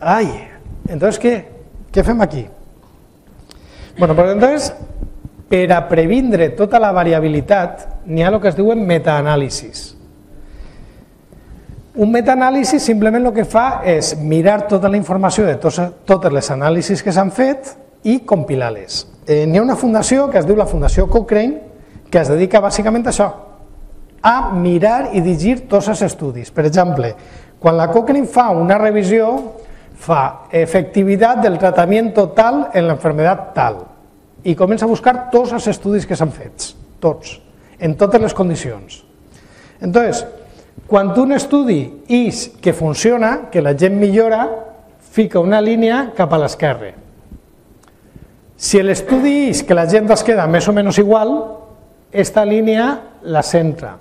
Ai, entonces què? Què fem aquí? Bueno, però entonces, per a previndre tota la variabilitat n'hi ha el que es diuen metaanàlisis. Un metaanàlisi simplement el que fa és mirar tota la informació de totes les anàlisis que s'han fet i compilar-les. N'hi ha una fundació que es diu la Fundació Cochrane que es dedica bàsicament a això, a mirar i dirigir tots els estudis. Per exemple, quan la Cochrane fa una revisió, fa efectivitat del tractament tal en l'enfermedad tal i comença a buscar tots els estudis que s'han fet, tots, en totes les condicions. Entonces, quan un estudi és que funciona, que la gent millora, fica una línia cap a l'esquerra. Si l'estudi és que la gent es queda més o menys igual, aquesta línia la centra.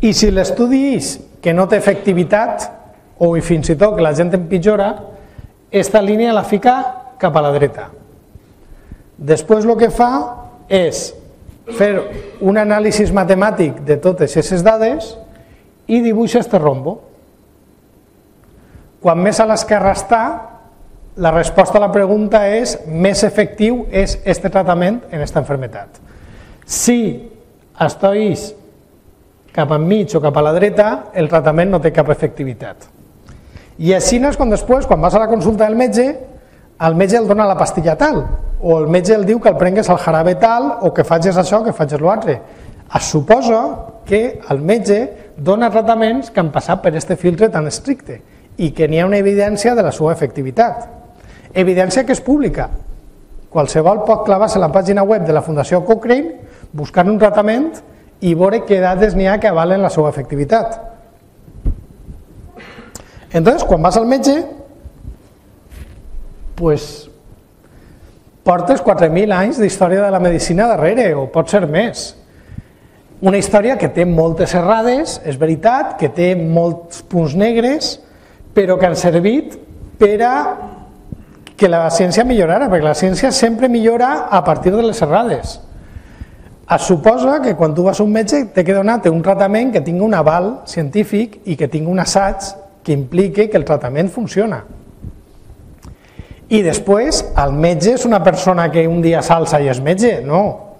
I si l'estudi és que no té efectivitat, o fins i tot que la gent empitjora, aquesta línia la fica cap a la dreta. Després el que fa és fer un anàlisi matemàtic de totes aquestes dades i dibuixar este rombo. Quan més a l'esquerra està, la resposta a la pregunta és més efectiu és este tractament en esta enfermedad. Si estàs cap enmig o cap a la dreta, el tractament no té cap efectivitat. I així és quan després, quan vas a la consulta del metge, el metge el dona la pastilla tal, o el metge el diu que el prengues el jarabe tal, o que facis això, que facis l'altre. Es suposa que el metge dona tractaments que han passat per aquest filtre tan estricte i que n'hi ha una evidència de la seva efectivitat. Evidència que és pública. Qualsevol pot clavar-se a la pàgina web de la Fundació Cochrane, buscant un tractament i veure que dades n'hi ha que avalen la seva efectivitat. Entonces, quan vas al metge, pues, portes quatre mil anys d'història de la medicina darrere, o pot ser més. Una història que té moltes errades, és veritat, que té molts punts negres, però que han servit per a que la ciència millorara, perquè la ciència sempre millora a partir de les errades. Es suposa que quan tu vas a un metge t'ha de donar un tractament que tingui un aval científic i que tingui un assaig que impliqui que el tractament funciona. I després, el metge és una persona que un dia s'alça i és metge, no.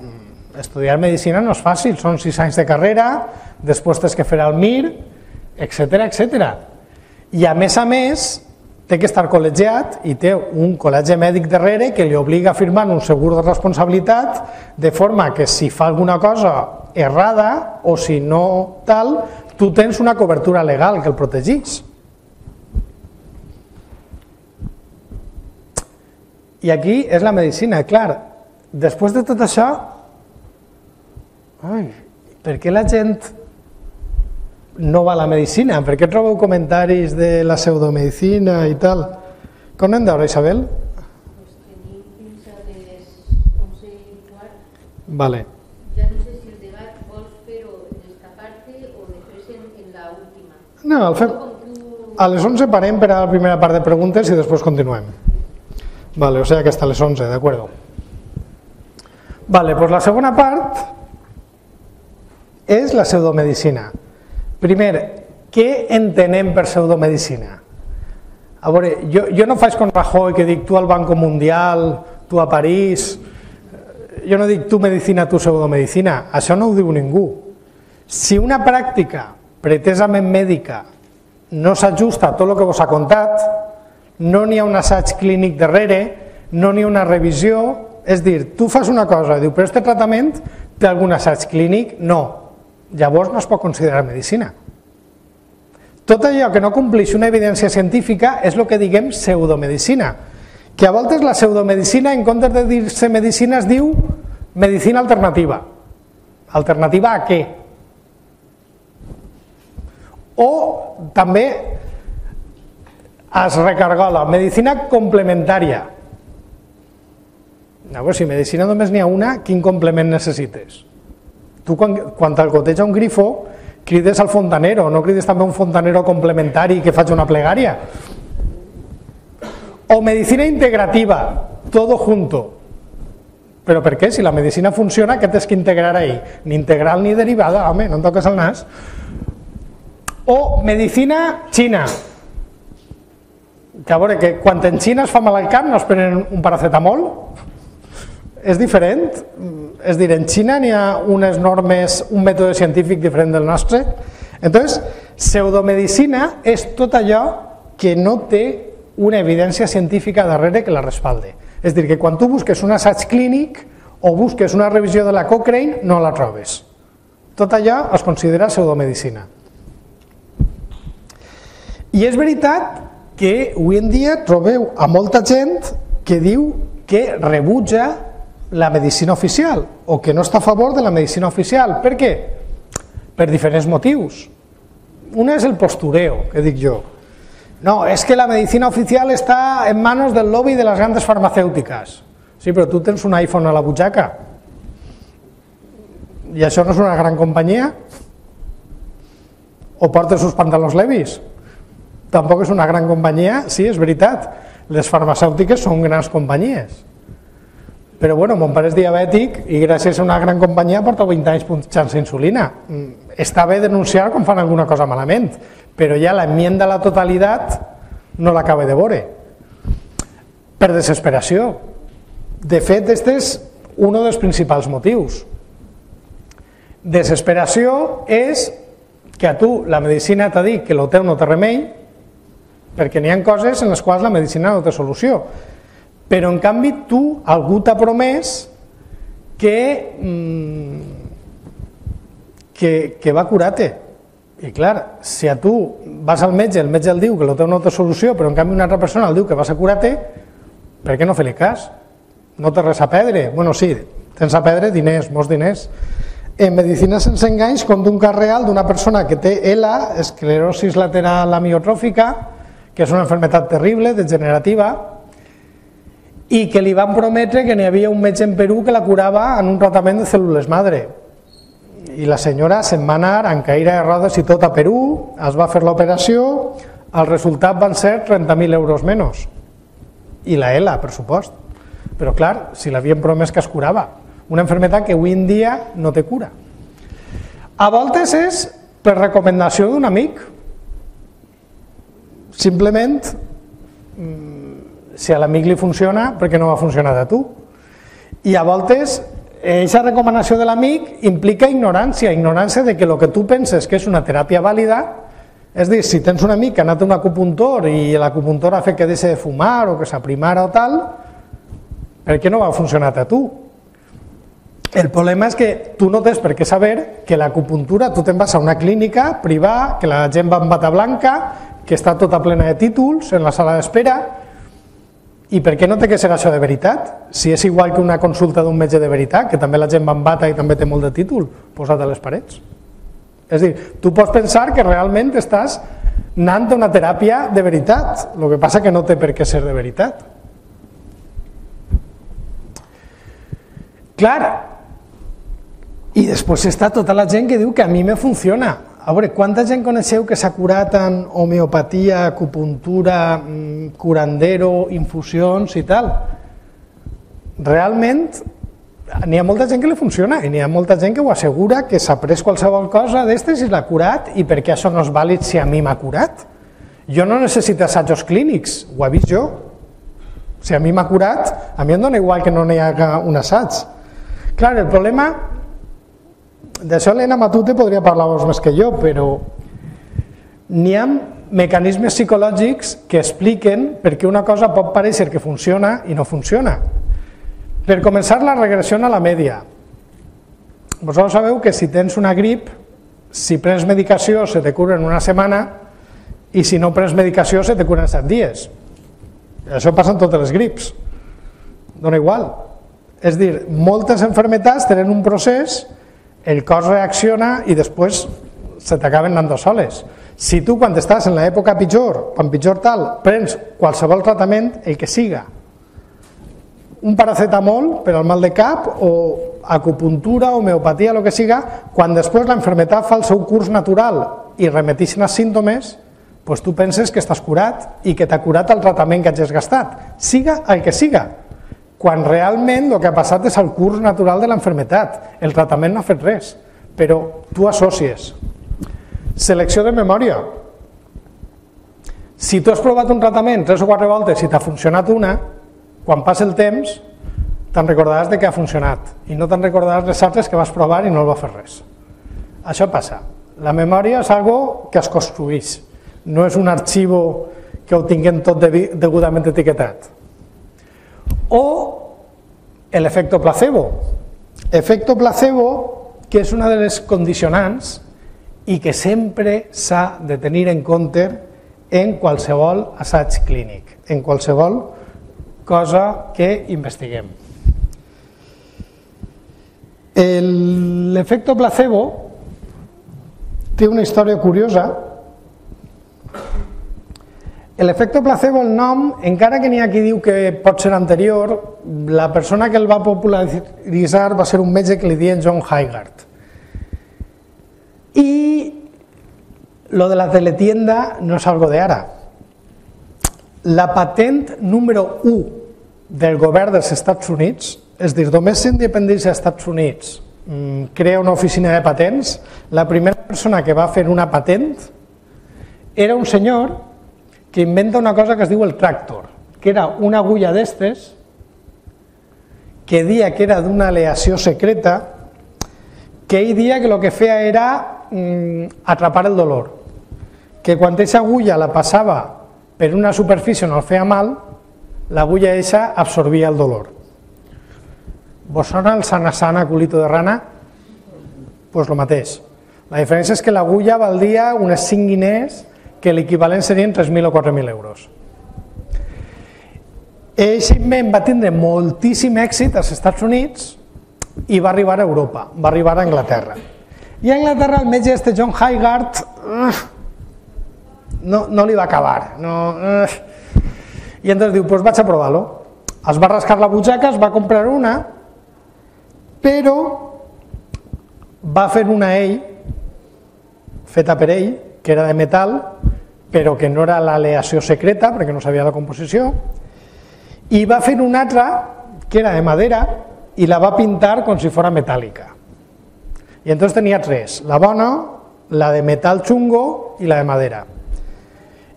Estudiar medicina no és fàcil, són sis anys de carrera, després tens que fer el M I R, etcètera, etcètera. I a més a més, té que estar col·legiat i té un col·legi mèdic darrere que li obliga a firmar un segur de responsabilitat, de forma que si fa alguna cosa errada o si no tal, tu tens una cobertura legal que el protegeix. I aquí és la medicina, clar, després de tot això, ai, per què la gent no va a la medicina? Per què trobeu comentaris de la pseudomedicina i tal? Com anem d'hora, Isabel? Pues tenim fins a les onze i quart. Vale. Ja no sé si el debat vols fer-ho en esta parte o després en la última. No, el fem... A les onze parem per a la primera part de preguntes i després continuem. Vale, o sigui que hasta les onze, d'acord? Vale, doncs la segona part és la pseudomedicina. Primer, què entenem per pseudomedicina? A veure, jo no faig com Rajoy, que dic tu al Banco Mundial, tu a París, jo no dic tu medicina, tu pseudomedicina, això no ho diu ningú. Si una pràctica pretesament mèdica no s'ajusta a tot el que vos ha contat, no n'hi ha un assaig clínic darrere, no n'hi ha una revisió, és a dir, tu fas una cosa, diu, però este tractament té algun assaig clínic? No. Llavors no es pot considerar medicina. Tot allò que no compleix una evidència científica és el que diguem pseudomedicina, que a voltes la pseudomedicina, en comptes de dir-se medicina, es diu medicina alternativa. Alternativa a què? O també es recargola, medicina complementària. Si medicina només n'hi ha una, quin complement necessites? Tu quan t'algoteja un grifo crides al fontanero, no crides també un fontanero complementari que faci una plegària. O medicina integrativa, todo junto. Però per què? Si la medicina funciona, què tens que integrar ahí? Ni integral ni derivada, home, no em toques el nas. O medicina xina, que a veure, que quan en Xina es fa mal al cap no es prenen un paracetamol? És diferent? És a dir, en Xina n'hi ha unes normes, un mètode científic diferent del nostre. Entonces, pseudomedicina és tot allò que no té una evidència científica darrere que la respalde. És a dir, que quan tu busques un assaig clínic o busques una revisió de la Cochrane, no la trobes. Tot allò es considera pseudomedicina. I és veritat que avui en dia trobeu a molta gent que diu que rebutja la medicina oficial o que no està a favor de la medicina oficial. Per què? Per diferents motius. Un és el postureo, que dic jo. No, és que la medicina oficial està en mans del lobby de les grans farmacèutiques. Sí, però tu tens un iPhone a la butxaca. I això no és una gran companyia? O portes uns pantalons Levis? Tampoc és una gran companyia, sí, és veritat. Les farmacèutiques són grans companyies. Però bueno, mon pare és diabètic i gràcies a una gran companyia porta vint anys punxant-se insulina. Està bé denunciar quan fan alguna cosa malament, però ja l'enmienda a la totalitat no l'acaba de veure. Per desesperació. De fet, aquest és un dels principals motius. Desesperació és que a tu la medicina t'ha dit que el teu no té remei, perquè n'hi ha coses en les quals la medicina no té solució. Però en canvi tu, algú t'ha promès que va a curar-te. I clar, si a tu vas al metge, el metge el diu que el teu no té solució, però en canvi una altra persona el diu que vas a curar-te, per què no fer-li cas? No té res a perdre? Bueno, sí, sense perdre diners, molts diners. En Medicina sense enganys, conto un cas real d'una persona que té E L A, esclerosis lateral amiotròfica, que és una malaltia terrible, degenerativa, i que li van prometre que n'hi havia un metge en Perú que la curava en un tractament de cèl·lules madre. I la senyora se'n va anar amb caire de rodes i tot a Perú, es va fer l'operació, el resultat van ser trenta mil euros menys. I la E L A, per supost. Però, clar, si l'havien promès que es curava. Una malaltia que avui en dia no té cura. A voltes és per recomanació d'un amic. Simplement, si a l'amic li funciona, per què no va funcionar a tu? I a voltes, aquesta recomanació de l'amic implica ignorància, ignorància de que el que tu penses que és una teràpia vàlida, és a dir, si tens un amic que ha anat a un acupuntor i l'acupuntor ha fet que deixi de fumar o que s'aprimara o tal, per què no va funcionar a tu? El problema és que tu no tens per què saber que l'acupuntura, tu te'n vas a una clínica privada, que la gent va amb bata blanca, que està tota plena de títols en la sala d'espera, i per què no té que ser això de veritat? Si és igual que una consulta d'un metge de veritat, que també la gent va amb bata i també té molt de títol, posat a les parets. És a dir, tu pots pensar que realment estàs anant a una teràpia de veritat, el que passa que no té per què ser de veritat. Clar, i després està tota la gent que diu que a mi me funciona. A veure, quanta gent coneixeu que s'ha curat en homeopatia, acupuntura, curandero, infusions i tal? Realment, n'hi ha molta gent que li funciona i n'hi ha molta gent que ho assegura, que s'ha pres qualsevol cosa d'estes i l'ha curat, i per què això no és vàlid si a mi m'ha curat? Jo no necessito assajos clínics, ho he vist jo. Si a mi m'ha curat, a mi em dona igual que no n'hi haga un assaig. Clar, el problema... D'això l'Ena Matute podria parlar-vos més que jo, però n'hi ha mecanismes psicològics que expliquen per què una cosa pot pareixer que funciona i no funciona. Per començar, la regressió a la mèdia. Vosaltres sabeu que si tens una grip, si prens medicació se te cura en una setmana i si no prens medicació se te cura en set dies. Això passa en totes les grips. Dona igual. És a dir, moltes malalties tenen un procés. El cos reacciona i després se t'acaben anant soles. Si tu, quan estàs en l'època pitjor, quan pitjor tal, prens qualsevol tractament, el que siga, un paracetamol per al mal de cap o acupuntura, homeopatia, el que siga, quan després la malaltia fa el seu curs natural i remeteixen els símptomes, doncs tu penses que estàs curat i que t'ha curat el tractament que hagis gastat, siga el que siga. Quan realment el que ha passat és el curs natural de la malaltia, el tractament no ha fet res, però tu associes. Selecció de memòria. Si tu has provat un tractament tres o quatre voltes i t'ha funcionat una, quan passa el temps te'n recordaràs que ha funcionat i no te'n recordaràs les altres que vas provar i no el va fer res. Això passa. La memòria és una cosa que es construeix, no és un arxiu que ho tinguem tot degudament etiquetat. O el efecto placebo. Efecto placebo, que és una de les condicionants i que sempre s'ha de tenir en compte en qualsevol assaig clínic, en qualsevol cosa que investiguem. L'efecte placebo té una història curiosa. L'efecte placebo, el nom, encara que n'hi ha qui diu que pot ser anterior, la persona que el va popularitzar va ser un metge que li diuen John Highgard. I lo de la teletienda no és algo de ara. La patent número u del govern dels Estats Units, és a dir, només s'independeix als Estats Units, crea una oficina de patents, la primera persona que va fer una patent era un senyor que inventa una cosa que es diu el tractor, que era una agulla d'estes, que dia que era d'una aleació secreta, que ell dia que el que feia era atrapar el dolor, que quan aquesta agulla la passava per una superfície on el feia mal, l'agulla aquesta absorbia el dolor. Vos sona el sana sana culito de rana? Doncs el mateix. La diferència és que l'agulla valdia unes cinc guinees, que l'equivalent serien tres mil o quatre mil euros. Aquest invent va tindre moltíssim èxit als Estats Units i va arribar a Europa, va arribar a Anglaterra. I a Anglaterra el metge este John Highgard no li va acabar. I llavors diu, doncs vaig a provar-lo. Es va rascar la butxaca, es va comprar una, però va fer una ell, feta per ell, que era de metal, però que no era l'aleació secreta, perquè no sabia la composició, i va fer una altra, que era de madera, i la va pintar com si fos metàl·lica. I llavors tenia tres, la bona, la de metal xungo i la de madera.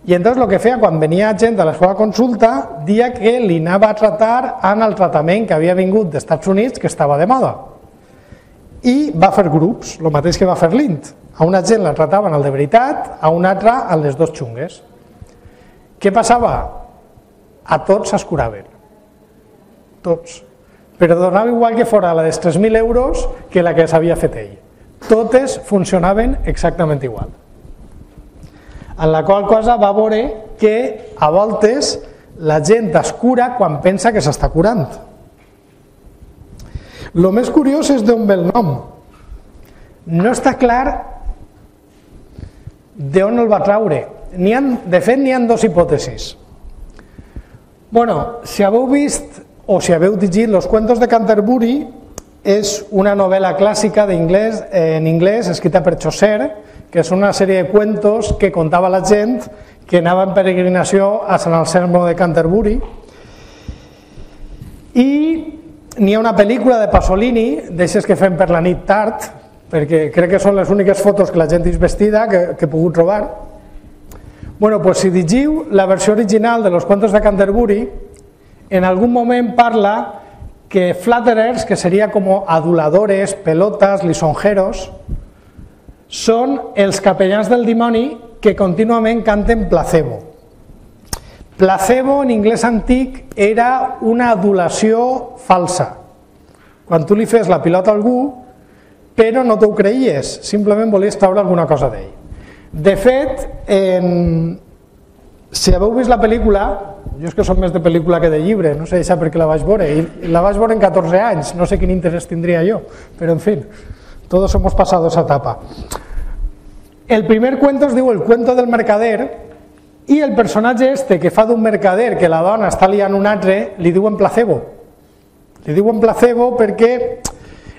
I llavors el que feia quan venia gent a la seva consulta, dia que li anava a tratar en el tractament que havia vingut dels Estats Units, que estava de moda. I va fer grups, el mateix que va fer Lind. A una gent la trataven el de veritat, a una altra en les dos xungues. Què passava? A tots es curaven. Tots. Però donava igual que fora la dels tres mil euros que la que s'havia fet ell. Totes funcionaven exactament igual. En la qual cosa va veure que a voltes la gent es cura quan pensa que s'està curant. El més curiós és d'on ve el nom. No està clar d'on el va traure. De fet, n'hi ha dues hipòtesis. Bueno, si haveu vist o si haveu llegit Los Cuentos de Canterbury, és una novel·la clàssica en anglès escrita per Chaucer, que és una sèrie de cuentos que contava la gent que anava en peregrinació a Sant Anselmo de Canterbury. I n'hi ha una pel·lícula de Pasolini, d'aixes que fem per la nit tard, perquè crec que són les úniques fotos que la gent és vestida que he pogut trobar. Bueno, doncs si llegiu la versió original de Los Cuentos de Canterbury, en algun moment parla que flatterers, que seria com aduladores, pelotas, lisonjeros, són els capellans del dimoni que contínuament canten placebo. Placebo en anglès antic era una adulació falsa. Quan tu li fes la pilota a algú, però no t'ho creies, simplement volies treure alguna cosa d'ell. De fet, si haveu vist la pel·lícula, jo és que som més de pel·lícula que de llibre, no sé per què la vaig veure, la vaig veure en catorze anys, no sé quin interès tindria jo, però en fi, tots hemos pasado esa etapa. El primer cuento es diu El cuento del mercader, i el personatge este que fa d'un mercader que la dona està liant un altre, li diuen placebo. Li diuen placebo perquè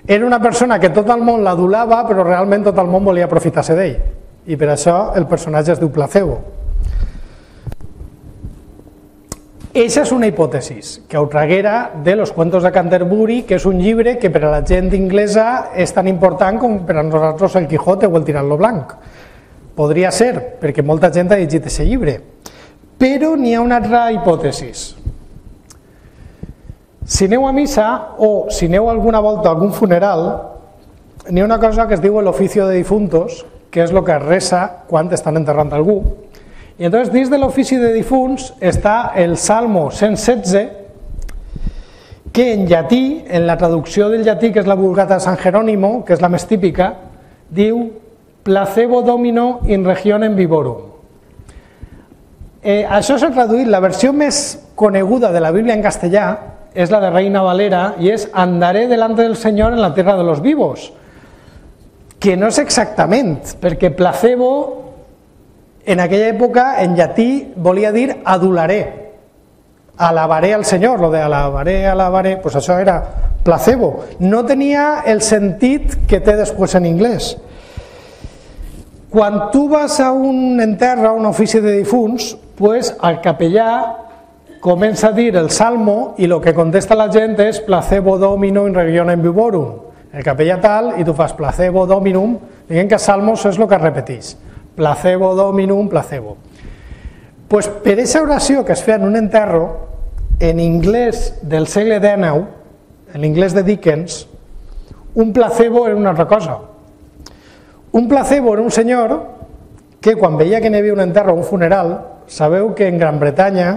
era una persona que tot el món l'adulava, però realment tot el món volia aprofitar-se d'ell, i per això el personatge es diu placebo. Eixa és una hipòtesi que ho traguera de Los Cuentos de Canterbury, que és un llibre que per a la gent inglesa és tan important com per a nosaltres el Quijote o el Tirant-lo Blanc. Podria ser, perquè molta gent ha llegit aquest llibre. Però n'hi ha una altra hipòtesi. Si aneu a missa o si aneu alguna volta a algun funeral, n'hi ha una cosa que es diu l'oficio de difuntos, que és el que es resa quan estan enterrant algú. I llavors dins de l'ofici de difunts està el Salmo cent setze, que en llatí, en la traducció del llatí, que és la Vulgata de San Jerónimo, que és la més típica, diu placebo domino in regionem vivorum. Això s'ha traduït, la versió més coneguda de la Bíblia en castellà és la de Reina Valera i és andaré delante del Señor en la tierra de los vivos, que no és exactament, perquè placebo en aquella època, en llatí, volia dir adularé, alabaré al Senyor, lo de alabaré, alabaré, doncs això era placebo. No tenia el sentit que té després en anglès. Quan tu vas a un enterro, a un ofici de difunts, doncs el capellà comença a dir el salmo i el que contesta la gent és placebo domino in regionem vivorum. El capellà tal i tu fas placebo dominum, diguem que salmos és el que repetís. Placebo, dominum, placebo. Doncs per aquesta oració que es feia en un enterro, en anglès del segle dinou, en anglès de Dickens, un placebo era una altra cosa. Un placebo era un senyor que quan veia que n'hi havia un enterro o un funeral, sabeu que en Gran Bretanya,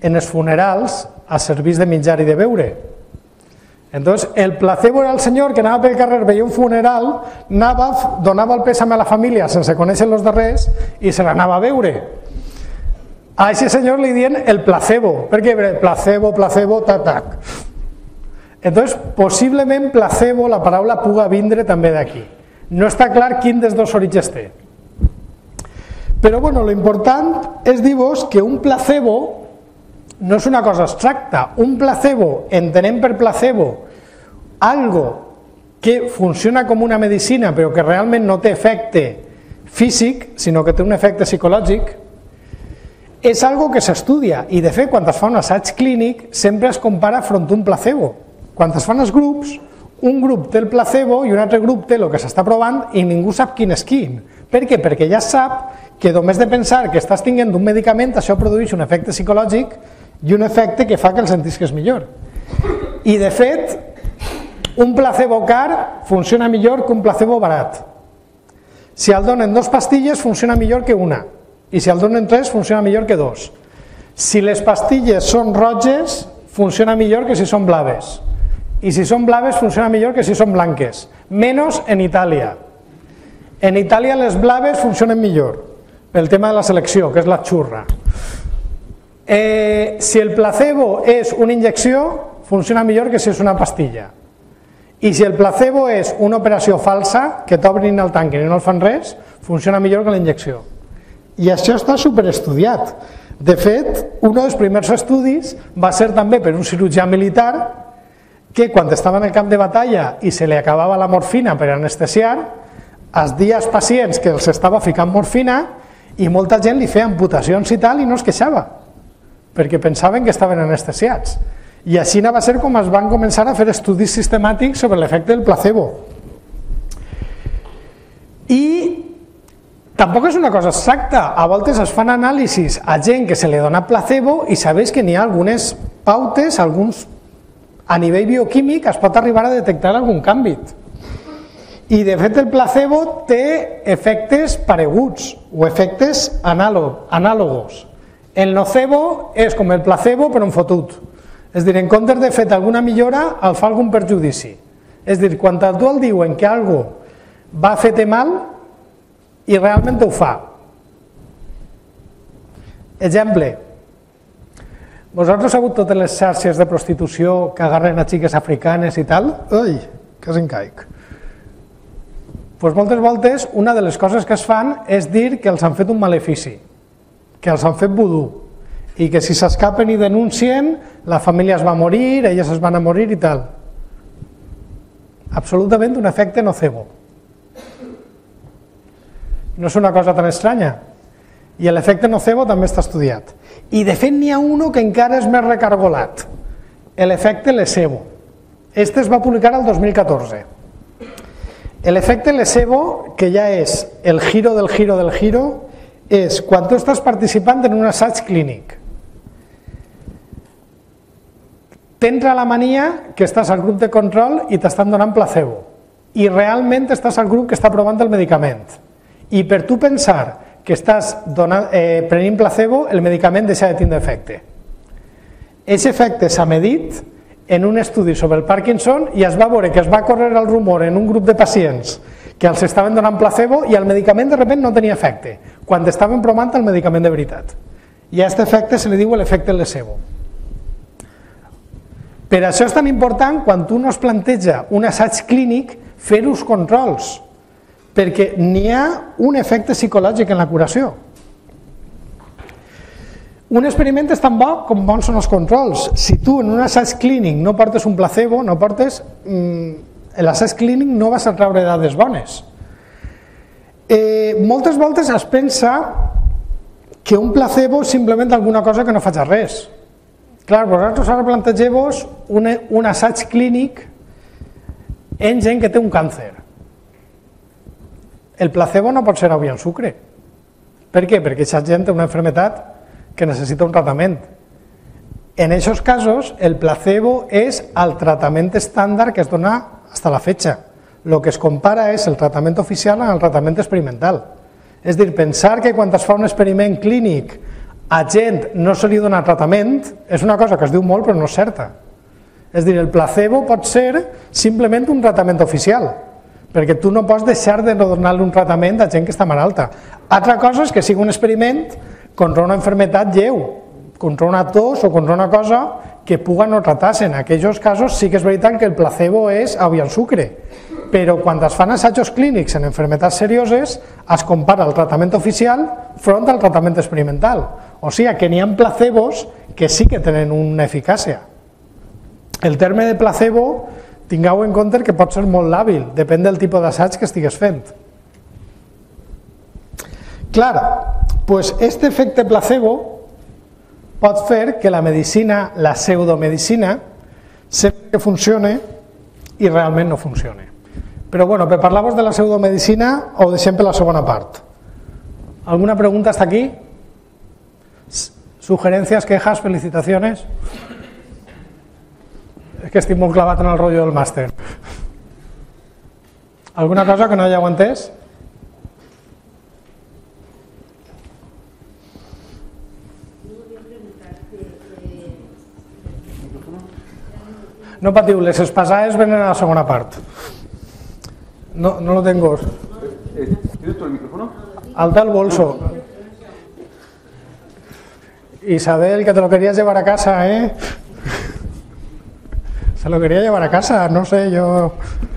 en els funerals, es serveix de menjar i de beure. Entonces, el placebo era el senyor que anava pel carrer, veia un funeral, donava el pésame a la família sense conèixer els darrers i se l'anava a veure. A aquest senyor li diuen el placebo, perquè placebo, placebo, tac, tac. Entonces, possiblement placebo, la paraula puga vindre també d'aquí. No està clar quin dels dos orígens té. Però, bueno, lo important és dir-vos que un placebo no és una cosa abstracta. Un placebo, entenem per placebo, algo que funciona com una medicina, però que realment no té efecte físic, sinó que té un efecte psicològic, és algo que s'estudia. I, de fet, quan es fa un assaig clínic, sempre es compara front a un placebo. Quan es fan els grups, un grup té el placebo i un altre grup té el que s'està provant i ningú sap quin és quin. Per què? Perquè ja sap que només de pensar que estàs tinguent un medicament, això produeix un efecte psicològic i un efecte que fa que el sentis que és millor. I de fet, un placebo car funciona millor que un placebo barat. Si el donen dos pastilles, funciona millor que una. I si el donen tres, funciona millor que dos. Si les pastilles són roges, funciona millor que si són blaves. I si són blaves funciona millor que si són blanques, menys en Itàlia. En Itàlia les blaves funcionen millor, pel tema de la selecció, que és la xurra. Eh, si el placebo és una injecció, funciona millor que si és una pastilla. I si el placebo és una operació falsa, que t'obrin el tanquen i no el fan res, funciona millor que la injecció. I això està superestudiat. De fet, un dels primers estudis va ser també per un cirurgià militar que quan estava en el camp de batalla i se li acabava la morfina per anestesiar, es deia als pacients que els estava ficant morfina i molta gent li feia amputacions i tal i no es queixava, perquè pensaven que estaven anestesiats. I així va ser com es van començar a fer estudis sistemàtics sobre l'efecte del placebo. I tampoc és una cosa exacta. A voltes es fan anàlisis a gent que se li dona placebo i sabeu que n'hi ha algunes pautes, alguns... a nivell bioquímic es pot arribar a detectar algun canvi. I de fet el placebo té efectes pareguts o efectes anàlogos. El nocebo és com el placebo però en fotut. És a dir, en comptes de fer alguna millora el fa algun perjudici. És a dir, quan a tu el diuen que algo va fer-te mal i realment ho fa. Exemple. Vosaltres heu vist totes les xarxes de prostitució que agarren a xiques africanes i tal? Ai, quasi em caic. Doncs moltes voltes una de les coses que es fan és dir que els han fet un malefici, que els han fet vudú, i que si s'escapen i denuncien la família es va morir, elles es van a morir i tal. Absolutament un efecte nocebo. No és una cosa tan estranya. I l'efecte nocebo també està estudiat. I de fet n'hi ha un que encara és més recargolat, l'efecte placebo. Este es va publicar el dos mil catorze. L'efecte placebo, que ja és el giro del giro del giro, és quan tu estàs participant en un assaig clínic. T'entra la mania que estàs al grup de control i t'estan donant placebo. I realment estàs al grup que està provant el medicament. I per tu pensar que estàs prenent placebo, el medicament deixa de tindre efecte. Aquest efecte s'ha medit en un estudi sobre el Parkinson i es va veure que es va córrer el rumor en un grup de pacients que els estaven donant placebo i el medicament de sobte no tenia efecte, quan estaven provant el medicament de veritat. I a aquest efecte se li diu l'efecte placebo. Per això és tan important quan tu no es planteja un assaig clínic fer uns controls, perquè n'hi ha un efecte psicològic en la curació. Un experiment és tan bo com bons són els controls. Si tu en un assaig clínic no portes un placebo, l'assaig clínic no vas a treure dades bones. Moltes voltes es pensa que un placebo és simplement alguna cosa que no faig res. Clar, vosaltres ara plantegeu-vos un assaig clínic en gent que té un càncer. El placebo no pot ser avui en sucre. Per què? Perquè aquesta gent té una malaltia que necessita un tractament. En aquests casos, el placebo és el tractament estàndard que es dona fins a la fecha. El que es compara és el tractament oficial amb el tractament experimental. És a dir, pensar que quan es fa un experiment clínic a gent no se li dona tractament és una cosa que es diu molt però no és certa. És a dir, el placebo pot ser simplement un tractament oficial, perquè tu no pots deixar de no donar-li un tractament a gent que està malalta. Altra cosa és que sigui un experiment contra una malaltia lleu, contra una tos o contra una cosa que puga no tratar-se. En aquells casos sí que és veritat que el placebo és aigua i sucre, però quan es fan assajos clínics en enfermedades serioses es compara el tractament oficial front al tractament experimental. O sigui que n'hi ha placebos que sí que tenen una eficàcia. El terme de placebo tingueu en compte que pot ser molt làbil, depèn del tipus d'assaig que estigues fent. Clar, doncs aquest efecte placebo pot fer que la medicina, la pseudomedicina, sembla que funcione i realment no funcione. Però bueno, per parlar-vos de la pseudomedicina ho deixem per la segona part. Alguna pregunta hasta aquí? Sugerencias, quejas, felicitaciones? És que estic molt clavat en el rotllo del màster. Alguna cosa que no hàgiu entès? No patiu, les espasades venen a la segona part. No, no lo tengo. Alta el bolso. Isabel, que te lo querías llevar a casa, ¿eh? Se lo quería llevar a casa, no sé, yo...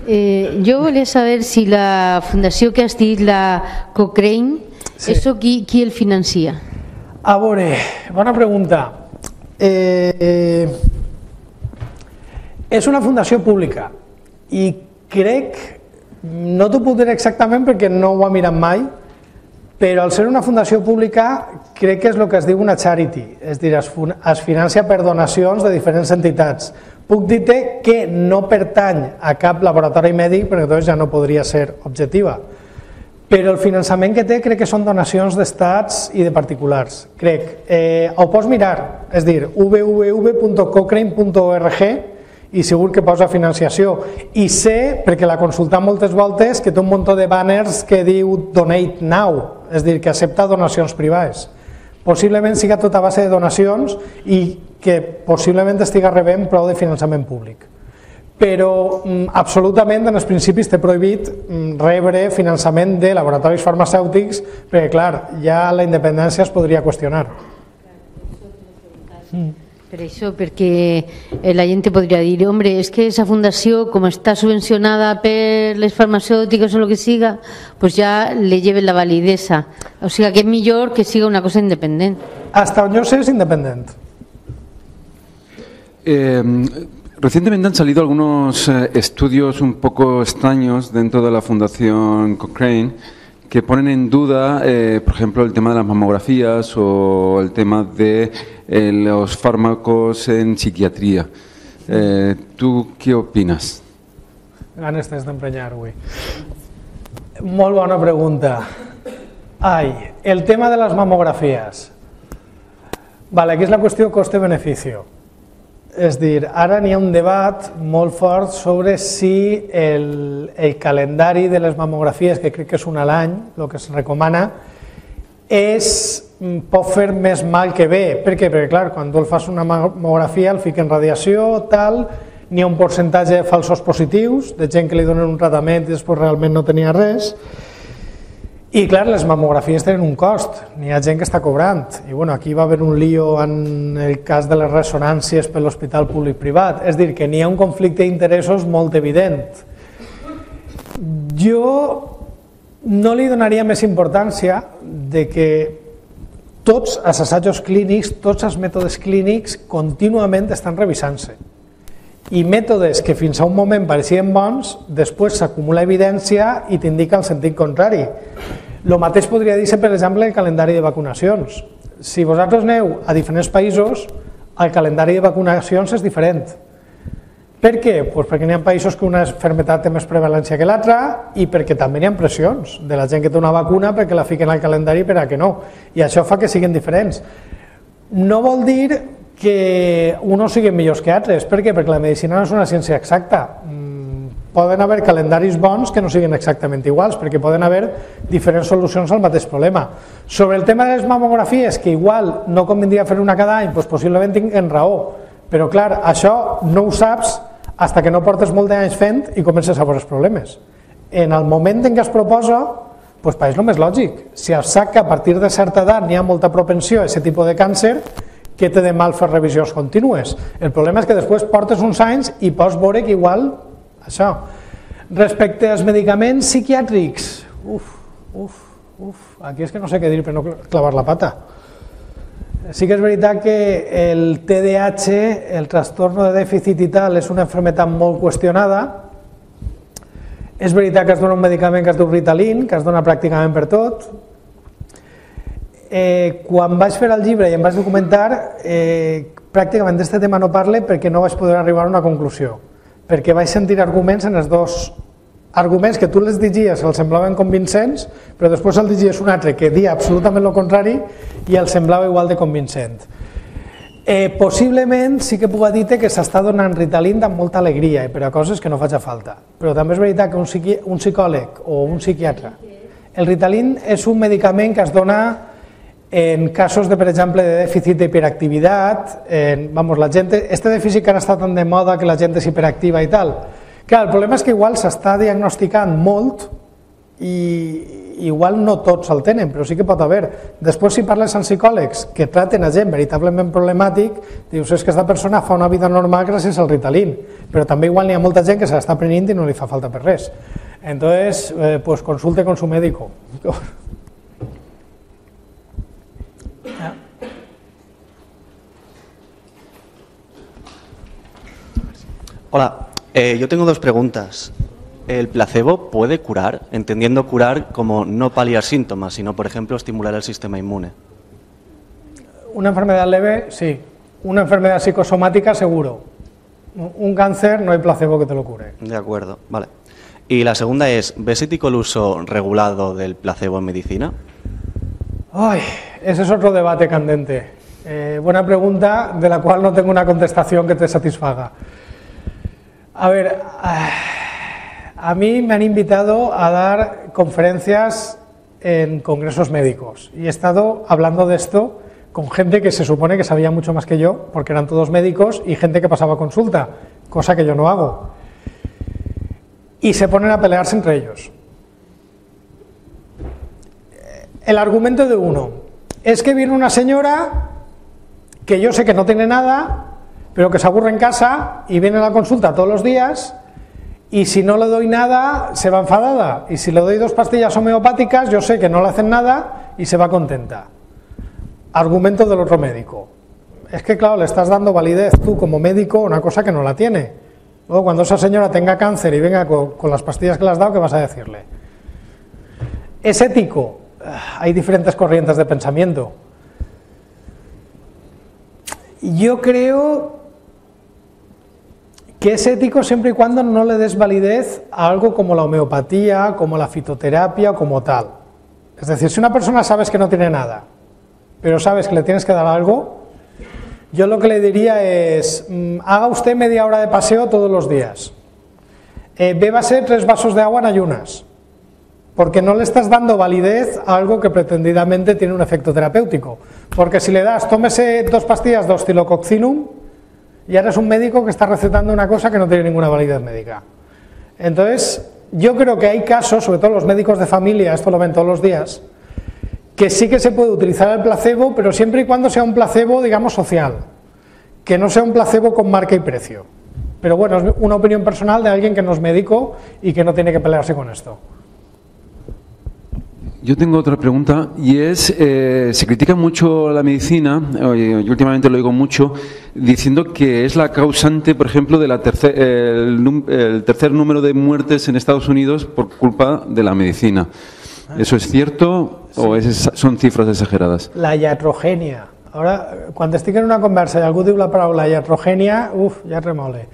Eh, yo volia saber si la fundació que has dit, la Cochrane, sí. Eso qui, qui el financia? A veure, bona pregunta. Eh... eh És una fundació pública i crec, no t'ho puc dir exactament perquè no ho ha mirat mai, però al ser una fundació pública crec que és el que es diu una charity, és a dir, es financia per donacions de diferents entitats. Puc dir-te que no pertany a cap laboratori mèdic perquè llavors ja no podria ser objectiva, però el finançament que té crec que són donacions d'estats i de particulars, crec. Ho pots mirar, és a dir, w w w punt cochrane punt org, i segur que posa financiació, i sé, perquè l'ha consultat moltes voltes, que té un munt de banners que diu Donate Now, és a dir, que accepta donacions privades. Possiblement siga tota base de donacions i que possiblement estigui rebent prou de finançament públic. Però absolutament en els principis té prohibit rebre finançament de laboratoris farmacèutics perquè, clar, ja la independència es podria qüestionar. Per això, perquè la gent podria dir, hombre, és que aquesta fundació, com està subvencionada per les farmacèutiques o el que siga, doncs ja li lleven la validesa. O sigui que és millor que siga una cosa independent. Hasta on jo sé és independent. Recientemente han salido algunos estudios un poco extraños dentro de la Fundación Cochrane que ponen en duda, por ejemplo, el tema de las mamografías o el tema de los fármacos en psiquiatría. Eh, ¿Tú qué opinas? Ganes tens d'emprenyar avui. Molt bona pregunta. Ai, el tema de las mamografías. Vale, aquí és la qüestió coste-beneficio. És a dir, ara n'hi ha un debat molt fort sobre si el, el calendari de les mamografies, que crec que és un a l'any, el que es recomana, és... pot fer més mal que bé. Per què? Perquè, clar, quan tu el fas una mamografia el fiquen radiació, tal, n'hi ha un percentatge de falsos positius, de gent que li donen un tractament i després realment no tenia res. I, clar, les mamografies tenen un cost, n'hi ha gent que està cobrant. I, bueno, aquí va haver un lío en el cas de les ressonàncies per l'hospital públic-privat. És a dir, que n'hi ha un conflicte d'interessos molt evident. Jo no li donaria més importància de que tots els assajos clínics, tots els mètodes clínics contínuament estan revisant-se. I mètodes que fins a un moment pareixien bons, després s'acumula evidència i t'indica el sentit contrari. El mateix podria dir-se, per exemple, el calendari de vacunacions. Si vosaltres aneu a diferents països, el calendari de vacunacions és diferent. Per què? Doncs perquè n'hi ha països que una malaltia té més prevalència que l'altra i perquè també n'hi ha pressions de la gent que té una vacuna perquè la fiquen al calendari per a que no. I això fa que siguin diferents. No vol dir que uns siguin millors que altres. Per què? Perquè la medicina no és una ciència exacta. Poden haver calendaris bons que no siguin exactament iguals perquè poden haver diferents solucions al mateix problema. Sobre el tema de les mamografies, que igual no convindria fer una cada any, doncs possiblement tinguin raó. Però, clar, això no ho saps fins que no portes molts anys fent i comences a veure els problemes. En el moment en què es proposa, doncs pareix el més lògic. Si es sap que a partir de certa edat n'hi ha molta propensió a aquest tipus de càncer, què té de mal fer revisions contínues? El problema és que després portes uns anys i pots veure que igual això. Respecte als medicaments psiquiàtrics, uf, uf, uf, aquí és que no sé què dir per no clavar la pata. Sí que és veritat que el T D A H, el trastorn de dèficit i tal, és una malaltia molt qüestionada. És veritat que es dona un medicament que es diu Ritalin, que es dona pràcticament per tot. Quan vaig fer el llibre i em vaig documentar, pràcticament d'aquest tema no parlo perquè no vaig poder arribar a una conclusió, perquè vaig sentir arguments en els dos, arguments que tu les digies els semblaven convincents, però després el digies un altre que dia absolutament el contrari i el semblava igual de convincent. Possiblement sí que puc dir-te que s'està donant Ritalin amb molta alegria i per a coses que no faci falta, però també és veritat que un psicòleg o un psiquiatre, el Ritalin és un medicament que es dona en casos de, per exemple, de dèficit d'hiperactivitat, la gent, este dèficit que ara està tan de moda que la gent és hiperactiva i tal. Clar, el problema és que igual s'està diagnosticant molt i igual no tots el tenen, però sí que pot haver. Després, si parles amb psicòlegs que traten a gent veritablement problemàtic, dius, és que aquesta persona fa una vida normal gràcies al Ritalin, però també igual n'hi ha molta gent que se l'està prenent i no li fa falta per res. Entonces, pues consulte con su médico. Hola, eh, yo tengo dos preguntas. ¿El placebo puede curar? Entendiendo curar como no paliar síntomas, sino, por ejemplo, estimular el sistema inmune. Una enfermedad leve, sí. Una enfermedad psicosomática, seguro. Un cáncer, no hay placebo que te lo cure. De acuerdo, vale. Y la segunda es, ¿ves ético el uso regulado del placebo en medicina? Ay, ese es otro debate candente. Eh, buena pregunta, de la cual no tengo una contestación que te satisfaga. A ver, a mí me han invitado a dar conferencias en congresos médicos y he estado hablando de esto con gente que se supone que sabía mucho más que yo, porque eran todos médicos, y gente que pasaba consulta, cosa que yo no hago. Y se ponen a pelearse entre ellos. El argumento de uno es que viene una señora que yo sé que no tiene nada, pero que se aburre en casa y viene a la consulta todos los días, y si no le doy nada se va enfadada, y si le doy dos pastillas homeopáticas yo sé que no le hacen nada y se va contenta. Argumento del otro médico. Es que claro, le estás dando validez tú como médico a una cosa que no la tiene. Luego cuando esa señora tenga cáncer y venga con, con las pastillas que le has dado, ¿qué vas a decirle? ¿Es ético? Hay diferentes corrientes de pensamiento. Yo creo que es ético siempre y cuando no le des validez a algo como la homeopatía, como la fitoterapia o como tal. Es decir, si una persona sabes que no tiene nada, pero sabes que le tienes que dar algo, yo lo que le diría es, haga usted media hora de paseo todos los días, eh, bébase tres vasos de agua en ayunas, porque no le estás dando validez a algo que pretendidamente tiene un efecto terapéutico. Porque si le das, tómese dos pastillas de oscilococcinum, y ahora es un médico que está recetando una cosa que no tiene ninguna validez médica. Entonces, yo creo que hay casos, sobre todo los médicos de familia, esto lo ven todos los días, que sí que se puede utilizar el placebo, pero siempre y cuando sea un placebo, digamos, social, que no sea un placebo con marca y precio. Pero bueno, es una opinión personal de alguien que no es médico y que no tiene que pelearse con esto. Yo tengo otra pregunta, y es, eh, se critica mucho la medicina, eh, yo últimamente lo digo mucho, diciendo que es la causante, por ejemplo, del tercer, el, el tercer número de muertes en Estados Unidos por culpa de la medicina. ¿Eso es cierto sí. o es, son cifras exageradas? La iatrogenia. Ahora, cuando estoy en una conversa y alguien diu la paraula iatrogenia, uf, ja remole.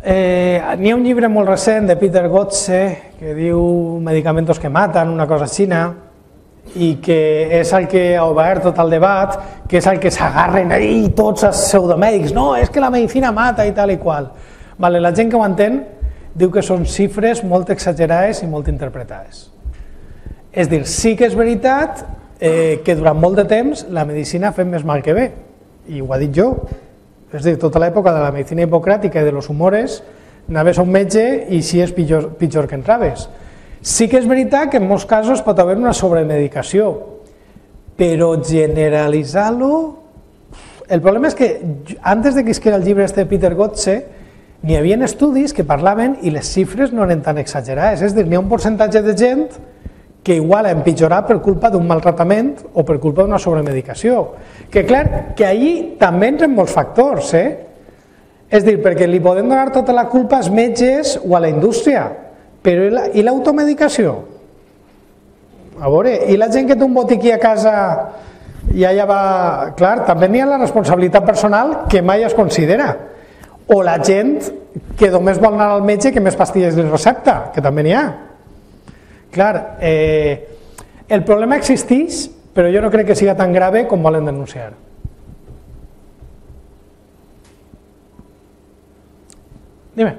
Eh, N'hi ha un llibre molt recent de Peter Bruegel que diu medicamentos que maten, una cosa xina, i que és el que ha obert tot el debat, que és el que s'agarren ahí tots els pseudomèdics, no, és que la medicina mata i tal i qual. Vale, la gent que ho entén diu que són xifres molt exagerades i molt interpretades. És a dir, sí que és veritat eh, que durant molt de temps la medicina ha fet més mal que bé, i ho ha dit jo. És a dir, tota l'època de la medicina hipocràtica i de los humores, anaves a un metge i si és pitjor, pitjor que entraves. Sí que és veritat que en molts casos pot haver una sobremedicació, però generalitzar-lo El problema és que antes que es que el llibre este de Peter Gotze n'hi havia estudis que parlaven i les xifres no eren tan exagerades, és a dir, n'hi ha un percentatge de gent que igual ha empitjorat per culpa d'un maltractament o per culpa d'una sobremedicació. Que clar, que allí també entren molts factors, eh? És a dir, perquè li podem donar tota la culpa als metges o a la indústria, però i l'automedicació? A veure, i la gent que té un botiquí a casa i allà va... Clar, també n'hi ha la responsabilitat personal que mai es considera. O la gent que només vol anar al metge que més pastilles li recepta, que també n'hi ha. Clar, el problema existeix, però jo no crec que sigui tan grave com volen denunciar. Dime.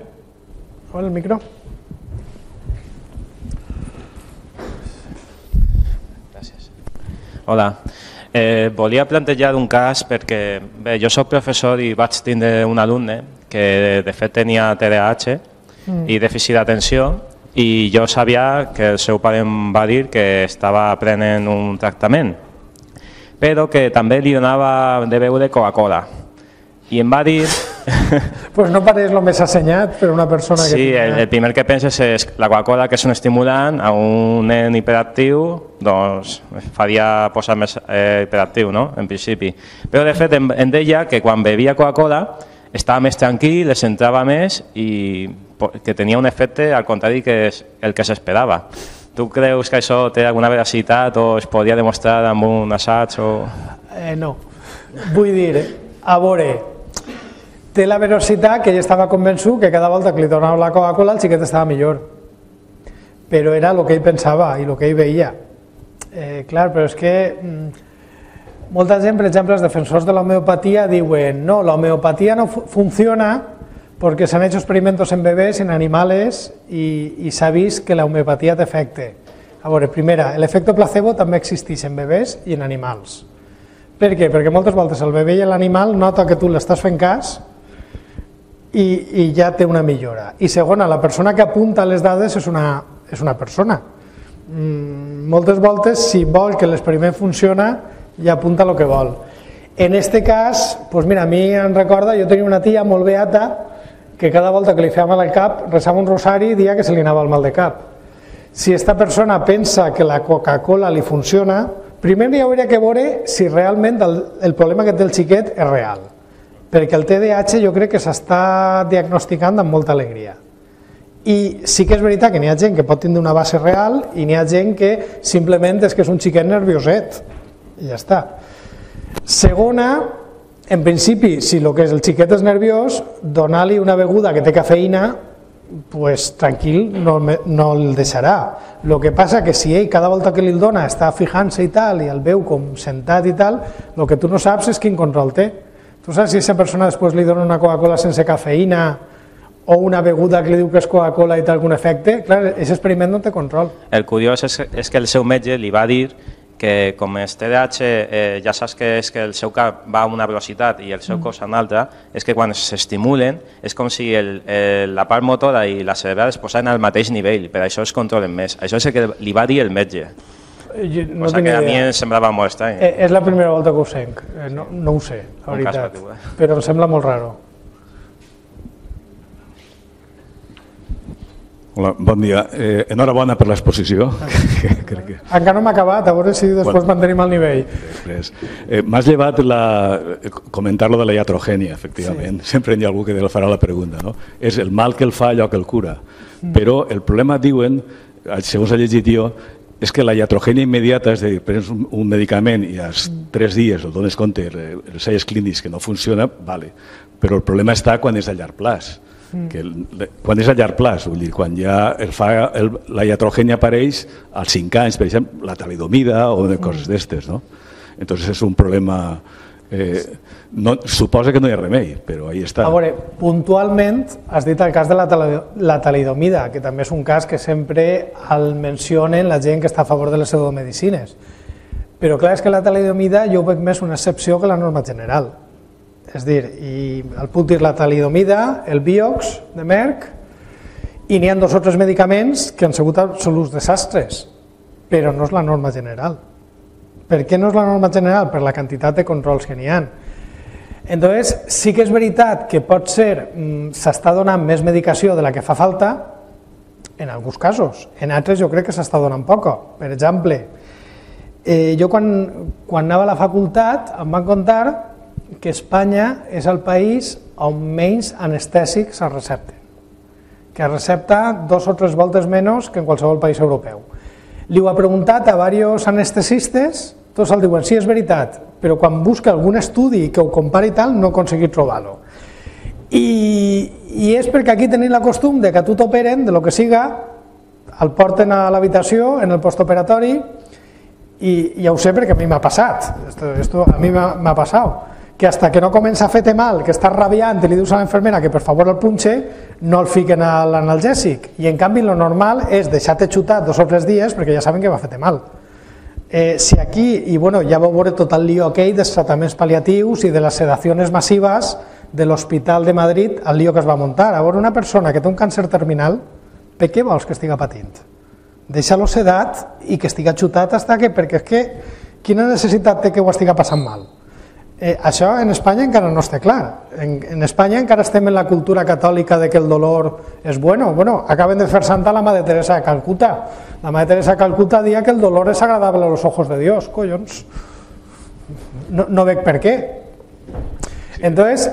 Obre el micro. Gràcies. Hola. Volia plantejar un cas perquè jo soc professor i vaig tindre un alumne que de fet tenia T D A H i dèficit d'atenció i jo sabia que el seu pare em va dir que estava prenent un tractament però que també li donava de beure Coca-Cola i em va dir... Pues no pareix el més assenyat per una persona que... Sí, el primer que penses és la Coca-Cola, que és un estimulant, a un nen hiperactiu doncs faria posar més hiperactiu, no?, en principi. Però de fet em deia que quan bevia Coca-Cola estava més tranquil, es centrava més i que tenia un efecte al contrari que el que s'esperava. Tu creus que això té alguna veracitat o es podria demostrar amb un assaig o...? No, vull dir, a veure... Té la veracitat que ell estava convençut que cada volta que li donava la Coca-Cola el xiquet estava millor. Però era el que ell pensava i el que ell veia. Clar, però és que molta gent, per exemple, els defensors de l'homeopatia diuen no, l'homeopatia no funciona perquè s'han fet experimentos en bebès, en animals i s'ha vist que l'homeopatia t'afecta. A veure, primera, l'efecte placebo també existeix en bebès i en animals. Per què? Perquè moltes voltes el bebè i l'animal nota que tu l'estàs fent cas i ja té una millora. I segona, la persona que apunta les dades és una persona. Moltes voltes, si vol que l'experiment funciona, ja apunta el que vol. En aquest cas, a mi em recorda, jo tenia una tia molt beata que cada volta que li feia mal al cap resava un rosari i dia que se li anava el mal de cap. Si aquesta persona pensa que la Coca-Cola li funciona, primer hi hauria que veure si realment el problema que té el xiquet és real. Perquè el T D A H jo crec que s'està diagnosticant amb molta alegria. I sí que és veritat que n'hi ha gent que pot tindre una base real i n'hi ha gent que simplement és que és un xiquet nervioset i ja està. Segona, en principi, si el que és el xiquet és nerviós, donar-li una beguda que té cafeïna, doncs tranquil, no el deixarà. El que passa que si ell cada volta que li el dona està fijant-se i tal i el veu com sentat i tal, el que tu no saps és quin control té. Tu saps si aquesta persona després li dona una Coca-Cola sense cafeïna o una beguda que li diu que és Coca-Cola i té algun efecte? Clar, aquest experiment no té control. El curiós és que el seu metge li va dir que com és T D A H ja saps que el seu cap va a una velocitat i el seu cos a una altra, és que quan s'estimulen és com si la part motora i la cerebral es posen al mateix nivell, per això es controlen més. Això és el que li va dir el metge. Cosa que a mi em semblava molt estrany. És la primera volta que ho sent, no ho sé, la veritat, però em sembla molt raro. Hola, bon dia. Enhorabona per l'exposició. Encara no m'ha acabat, a veure si després mantenim el nivell. M'has llevat comentar-lo de la iatrogènia, efectivament. Sempre hi ha algú que li farà la pregunta. És el mal que el fa allò que el cura. Però el problema, diuen, segons he llegit jo, és que la iatrogènia immediata, és a dir, prens un medicament i als tres dies el dones compte, els ensaios clínics que no funciona, vale. Però el problema està quan és a llarg plaç. Quan és a llarg plaç, quan ja la iatrogènia apareix als cinc anys, per exemple, la talidomida o coses d'aquestes. Entonces és un problema... Suposa que no hi ha remei, però ahí està. A veure, puntualment has dit el cas de la talidomida, que també és un cas que sempre el mencionen la gent que està a favor de les pseudomedicines. Però clar, és que la talidomida jo veig més una excepció que la norma general. És a dir, el puc dir la talidomida, el Biox de Merck, i n'hi ha dos o tres medicaments que han sigut absoluts desastres, però no és la norma general. Per què no és la norma general? Per la quantitat de controls que n'hi ha. Entonces, sí que és veritat que pot ser, s'està donant més medicació de la que fa falta, en alguns casos, en altres jo crec que s'està donant poca. Per exemple, jo quan anava a la facultat em van contar que Espanya és el país on menys anestèsics es recepten, que es recepta dos o tres voltes menys que en qualsevol país europeu. Li ho ha preguntat a diversos anestesistes, tots el diuen, sí, és veritat, però quan busca algun estudi que ho compari i tal, no ha aconseguit trobar-lo. I és perquè aquí tenim la costum que a tu t'operen, de lo que siga, el porten a l'habitació, en el postoperatori, i ja ho sé perquè a mi m'ha passat, a mi m'ha passat, que fins que no comença a fer-te mal, que estàs rabiant i li dius a l'infermera que per favor el punxe, no el fiquen a l'analgèsic. I en canvi el normal és deixar-te xutar dos o tres dies perquè ja saben que va fer-te mal. Si aquí, i bueno, ja vau veure tot el lío aquell dels trataments pal·liatius i de les sedacions massives de l'Hospital de Madrid, el lío que es va muntar. A veure, una persona que té un càncer terminal, per què vols que estigui patint? Deixa-lo sedat i que estigui xutat fins que... Perquè és que quina necessitat té que ho estigui passant mal? Això en Espanya encara no està clar. En Espanya encara estem en la cultura catòlica que el dolor és bueno. Acaben de fer santa la Madre Teresa de Calcuta. La Madre Teresa de Calcuta deia que el dolor és agradable a los ojos de Dios, collons. No veig per què. Entonces,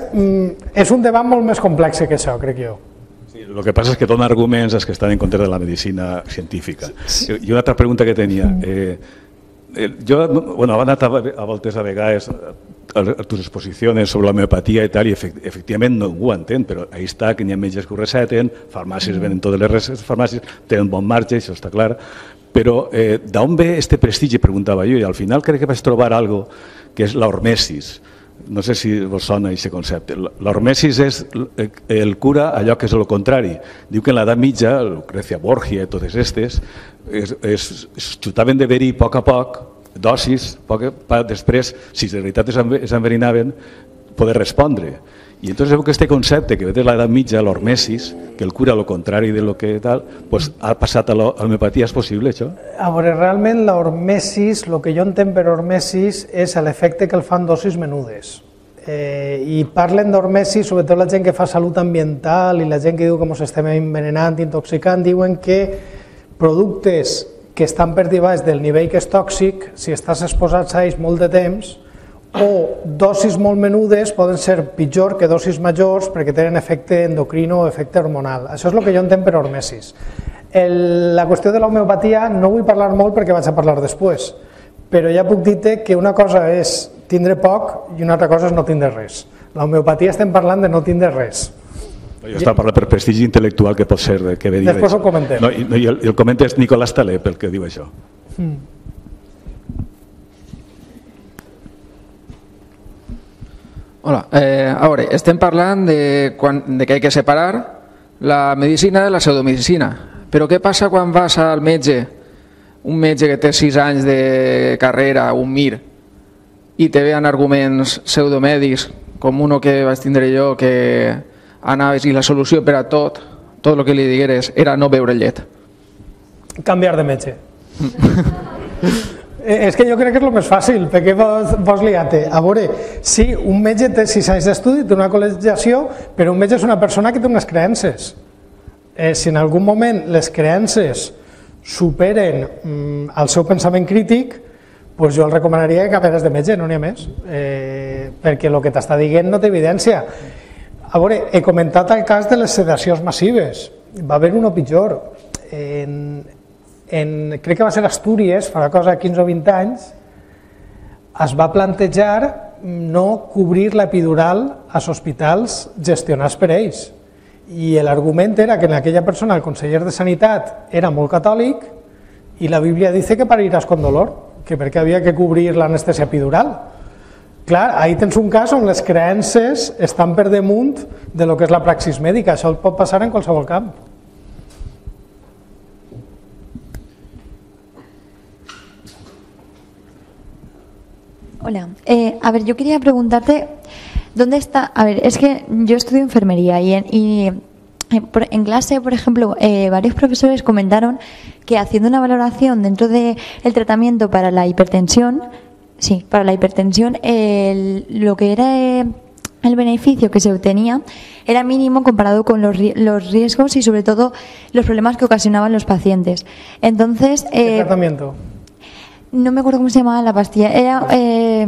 és un debat molt més complex que això, crec jo. Lo que pasa es que donan argumentos es que están en contra de la medicina científica. Y una otra pregunta que tenía. Yo, bueno, he anat a voltes a vegades a tus exposiciones sobre la homeopatía y tal, y efectivament no ho entén, però ahí està, que n'hi ha metges que ho receten, farmàcies venen totes les farmàcies, tenen bon marge, això està clar, però d'on ve este prestigi, preguntava jo, i al final crec que vaig trobar algo que és l'hormesis. No sé si vos sona aquest concepte. L'hormesis és el cura allò que és el contrari. Diu que en l'edat mitja, Lucrecia Borgia i totes aquestes, es xutaven de verí a poc a poc, dosis, després, si de veritat s'enverinaven, poder respondre. I llavors veu que aquest concepte que ve de l'edat mitja, l'hormesis, que el cura, el contrari de lo que tal, ha passat a l'homeopatia. És possible, això? A veure, realment l'hormesis, el que jo entenc per hormesis, és l'efecte que el fan dosis menudes. I parlen d'hormesis, sobretot la gent que fa salut ambiental i la gent que diu que ens estem envenenant, intoxicant, diuen que productes que estan per dibaix del nivell que és tòxic, si estàs exposats a ells molt de temps, o dosis molt menudes poden ser pitjor que dosis majors perquè tenen efecte endocrino o efecte hormonal. Això és el que jo entenc per hormesis. La qüestió de l'homeopatia no vull parlar molt perquè vaig a parlar després, però ja puc dir-te que una cosa és tindre poc i una altra cosa és no tindre res. L'homeopatia estem parlant de no tindre res. Jo estava parlant per prestigi intel·lectual que pot ser que ve dir això. Després ho comentem. El comenta és Nicolás Taleb el que diu això. Hola, a veure, estem parlant de que hay que separar la medicina de la pseudomedicina, però què passa quan vas al metge, un metge que té sis anys de carrera, un mir, i te veuen arguments pseudomèdics, com uno que vaig tindre jo que anaves i la solució per a tot, tot el que li digueres era no beure llet. Canviar de metge. És que jo crec que és el més fàcil, perquè vos liate. A veure, sí, un metge té sis anys d'estudi, té una col·legiació, però un metge és una persona que té unes creences. Si en algun moment les creences superen el seu pensament crític, doncs jo el recomanaria que canviares de metge, no n'hi ha més, perquè el que t'està dient no té evidència. A veure, he comentat el cas de les sedacions massives. Va haver una pitjor. Crec que va ser Astúries, farà cosa de quinze o vint anys, es va plantejar no cobrir l'epidural als hospitals gestionats per ells. I l'argument era que en aquella persona, el conseller de Sanitat, era molt catòlic i la Bíblia diu que pariràs con dolor, que perquè havia de cobrir l'anestèsia epidural. Clar, ahí tens un cas on les creences estan per damunt del que és la praxis mèdica. Això pot passar en qualsevol camp. Hola, eh, a ver, yo quería preguntarte, ¿dónde está? A ver, es que yo estudio enfermería y en, y en clase, por ejemplo, eh, varios profesores comentaron que haciendo una valoración dentro del del tratamiento para la hipertensión, Sí, para la hipertensión, el, lo que era eh, el beneficio que se obtenía era mínimo comparado con los, los riesgos y sobre todo los problemas que ocasionaban los pacientes. Entonces, eh, ¿qué tratamiento? No me acuerdo cómo se llamaba la pastilla. Era eh,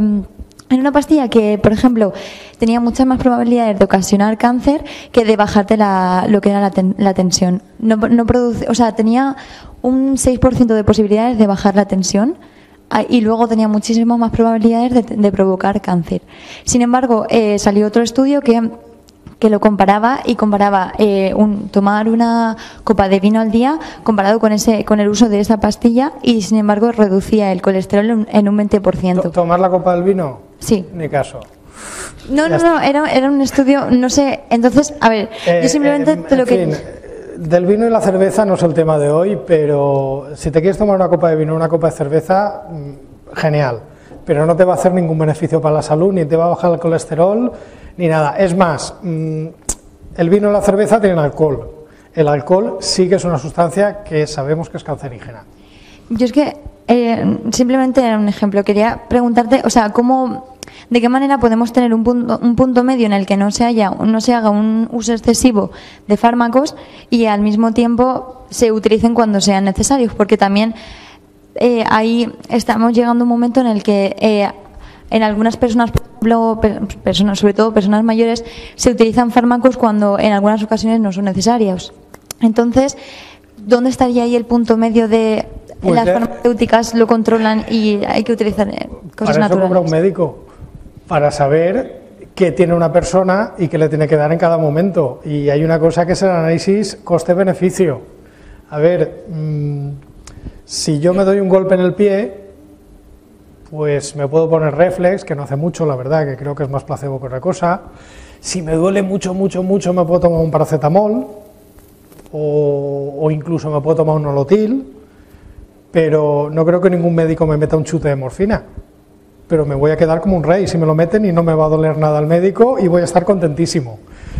Era una pastilla que, por ejemplo, tenía muchas más probabilidades de ocasionar cáncer que de bajarte la, lo que era la, ten, la tensión. No, no produce, o sea, tenía un seis por ciento de posibilidades de bajar la tensión y luego tenía muchísimas más probabilidades de, de provocar cáncer. Sin embargo, eh, salió otro estudio que, que lo comparaba y comparaba eh, un, tomar una copa de vino al día comparado con ese con el uso de esa pastilla y, sin embargo, reducía el colesterol en un veinte por ciento. ¿Tomar la copa del vino? Sí. Ni caso. No, no, no, era, era un estudio, no sé, entonces, a ver, eh, yo simplemente eh, te lo que... Del vino y la cerveza no es el tema de hoy, pero si te quieres tomar una copa de vino o una copa de cerveza, genial, pero no te va a hacer ningún beneficio para la salud, ni te va a bajar el colesterol, ni nada. Es más, el vino y la cerveza tienen alcohol, el alcohol sí que es una sustancia que sabemos que es cancerígena. Yo es que, eh, simplemente era un ejemplo, quería preguntarte, o sea, ¿cómo... ¿De qué manera podemos tener un punto, un punto medio en el que no se, haya, no se haga un uso excesivo de fármacos y al mismo tiempo se utilicen cuando sean necesarios? Porque también eh, ahí estamos llegando a un momento en el que eh, en algunas personas, por ejemplo, personas, sobre todo personas mayores, se utilizan fármacos cuando en algunas ocasiones no son necesarios. Entonces, ¿dónde estaría ahí el punto medio de pues las de... farmacéuticas lo controlan y hay que utilizar cosas naturales? Para eso compra un médico, para saber qué tiene una persona y qué le tiene que dar en cada momento. Y hay una cosa que es el análisis coste-beneficio. A ver, mmm, si yo me doy un golpe en el pie, pues me puedo poner reflex, que no hace mucho, la verdad, que creo que es más placebo que otra cosa. Si me duele mucho, mucho, mucho, me puedo tomar un paracetamol, o, o incluso me puedo tomar un nolotil, pero no creo que ningún médico me meta un chute de morfina. Pero me voy a quedar como un rey si me lo meten y no me va a doler nada al médico y voy a estar contentísimo.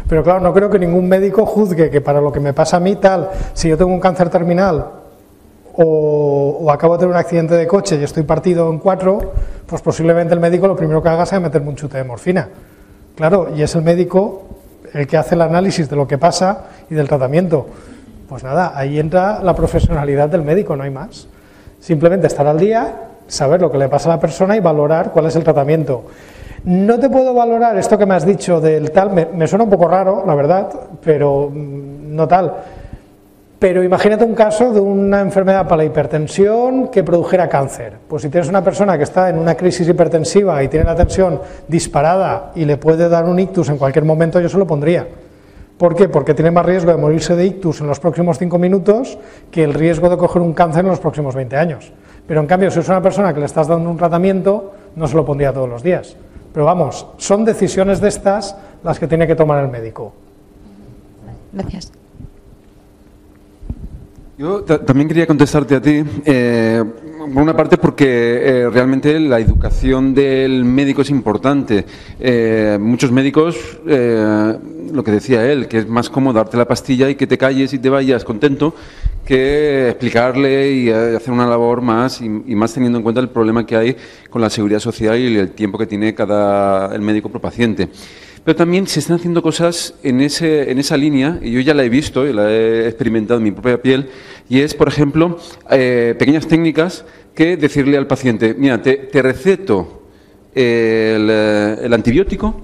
Pero claro, no creo que ningún médico juzgue que para lo que me pasa a mí tal, si yo tengo un cáncer terminal o, o acabo de tener un accidente de coche y estoy partido en cuatro, pues posiblemente el médico lo primero que haga sea meterme un chute de morfina. Claro, y es el médico el que hace el análisis de lo que pasa y del tratamiento. Pues nada, ahí entra la profesionalidad del médico, no hay más. Simplemente estar al día, saber lo que le pasa a la persona y valorar cuál es el tratamiento. No te puedo valorar esto que me has dicho del tal, me, me suena un poco raro, la verdad, pero no tal. Pero imagínate un caso de una enfermedad para la hipertensión que produjera cáncer. Pues si tienes una persona que está en una crisis hipertensiva y tiene la tensión disparada y le puede dar un ictus en cualquier momento, yo se lo pondría. ¿Por qué? Porque tiene más riesgo de morirse de ictus en los próximos cinco minutos que el riesgo de coger un cáncer en los próximos veinte años. Pero en cambio, si es una persona que le estás dando un tratamiento, no se lo pondría todos los días. Pero vamos, son decisiones de estas las que tiene que tomar el médico. Gracias. Yo también quería contestarte a ti, eh, por una parte porque eh, realmente la educación del médico es importante. Eh, muchos médicos, eh, lo que decía él, que es más cómodo darte la pastilla y que te calles y te vayas contento, que explicarle y hacer una labor más, y, y más teniendo en cuenta el problema que hay con la seguridad social y el tiempo que tiene cada el médico pro paciente. Pero también se están haciendo cosas en, ese, en esa línea, y yo ya la he visto, y la he experimentado en mi propia piel, y es, por ejemplo, eh, pequeñas técnicas que decirle al paciente, mira, te, te receto eh, el, el antibiótico,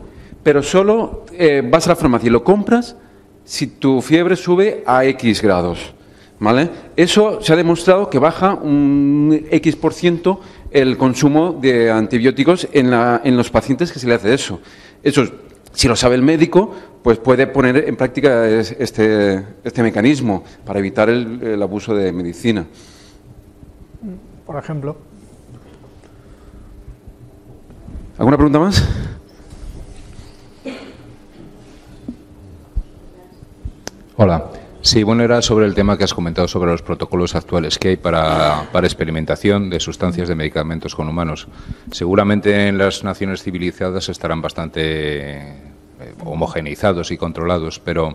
pero solo eh, vas a la farmacia y lo compras si tu fiebre sube a X grados, ¿vale? Eso se ha demostrado que baja un X por ciento el consumo de antibióticos en, la, en los pacientes que se le hace eso. Eso es, si lo sabe el médico, pues puede poner en práctica este, este mecanismo para evitar el, el abuso de medicina. Por ejemplo. ¿Alguna pregunta más? Hola. Sí, bueno, era sobre el tema que has comentado sobre los protocolos actuales que hay para, para experimentación de sustancias de medicamentos con humanos. Seguramente en las naciones civilizadas estarán bastante eh, homogeneizados y controlados, pero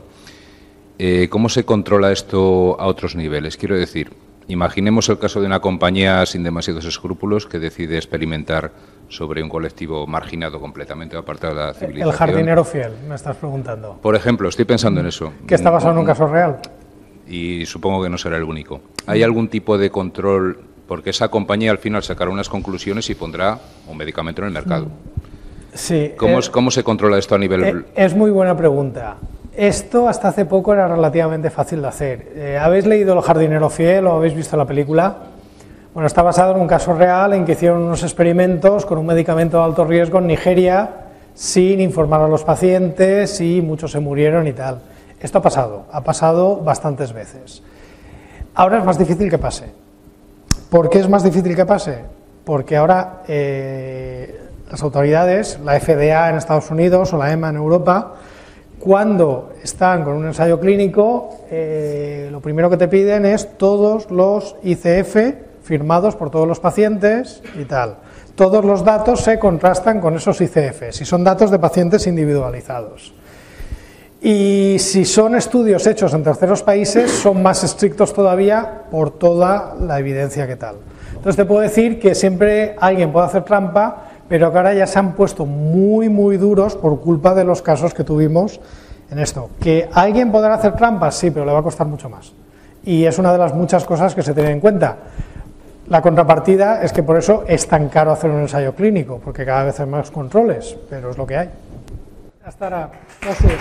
eh, ¿cómo se controla esto a otros niveles? Quiero decir, Imaginemos el caso de una compañía sin demasiados escrúpulos que decide experimentar sobre un colectivo marginado completamente, apartado de la civilización. El jardinero fiel, me estás preguntando. Por ejemplo, estoy pensando en eso. ¿Qué está basado en un caso real? Y supongo que no será el único. ¿Hay algún tipo de control? Porque esa compañía al final sacará unas conclusiones y pondrá un medicamento en el mercado. Sí. ¿Cómo, es, ¿cómo se controla esto a nivel...? Es muy buena pregunta. Esto hasta hace poco era relativamente fácil de hacer. Eh, ¿Habéis leído El jardinero fiel o habéis visto la película? Bueno, está basado en un caso real en que hicieron unos experimentos con un medicamento de alto riesgo en Nigeria sin informar a los pacientes y muchos se murieron y tal. Esto ha pasado, ha pasado bastantes veces. Ahora es más difícil que pase. ¿Por qué es más difícil que pase? Porque ahora eh, las autoridades, la F D A en Estados Unidos o la E M A en Europa, cuando están con un ensayo clínico, eh, lo primero que te piden es todos los I C F firmados por todos los pacientes y tal. Todos los datos se contrastan con esos I C F, si son datos de pacientes individualizados. Y si son estudios hechos en terceros países, son más estrictos todavía por toda la evidencia que tal. Entonces te puedo decir que siempre alguien puede hacer trampa, pero que ahora ya se han puesto muy, muy duros por culpa de los casos que tuvimos en esto. ¿Que alguien podrá hacer trampas? Sí, pero le va a costar mucho más. Y es una de las muchas cosas que se tienen en cuenta. La contrapartida es que por eso es tan caro hacer un ensayo clínico, porque cada vez hay más controles, pero es lo que hay. Hasta ahora. Gracias.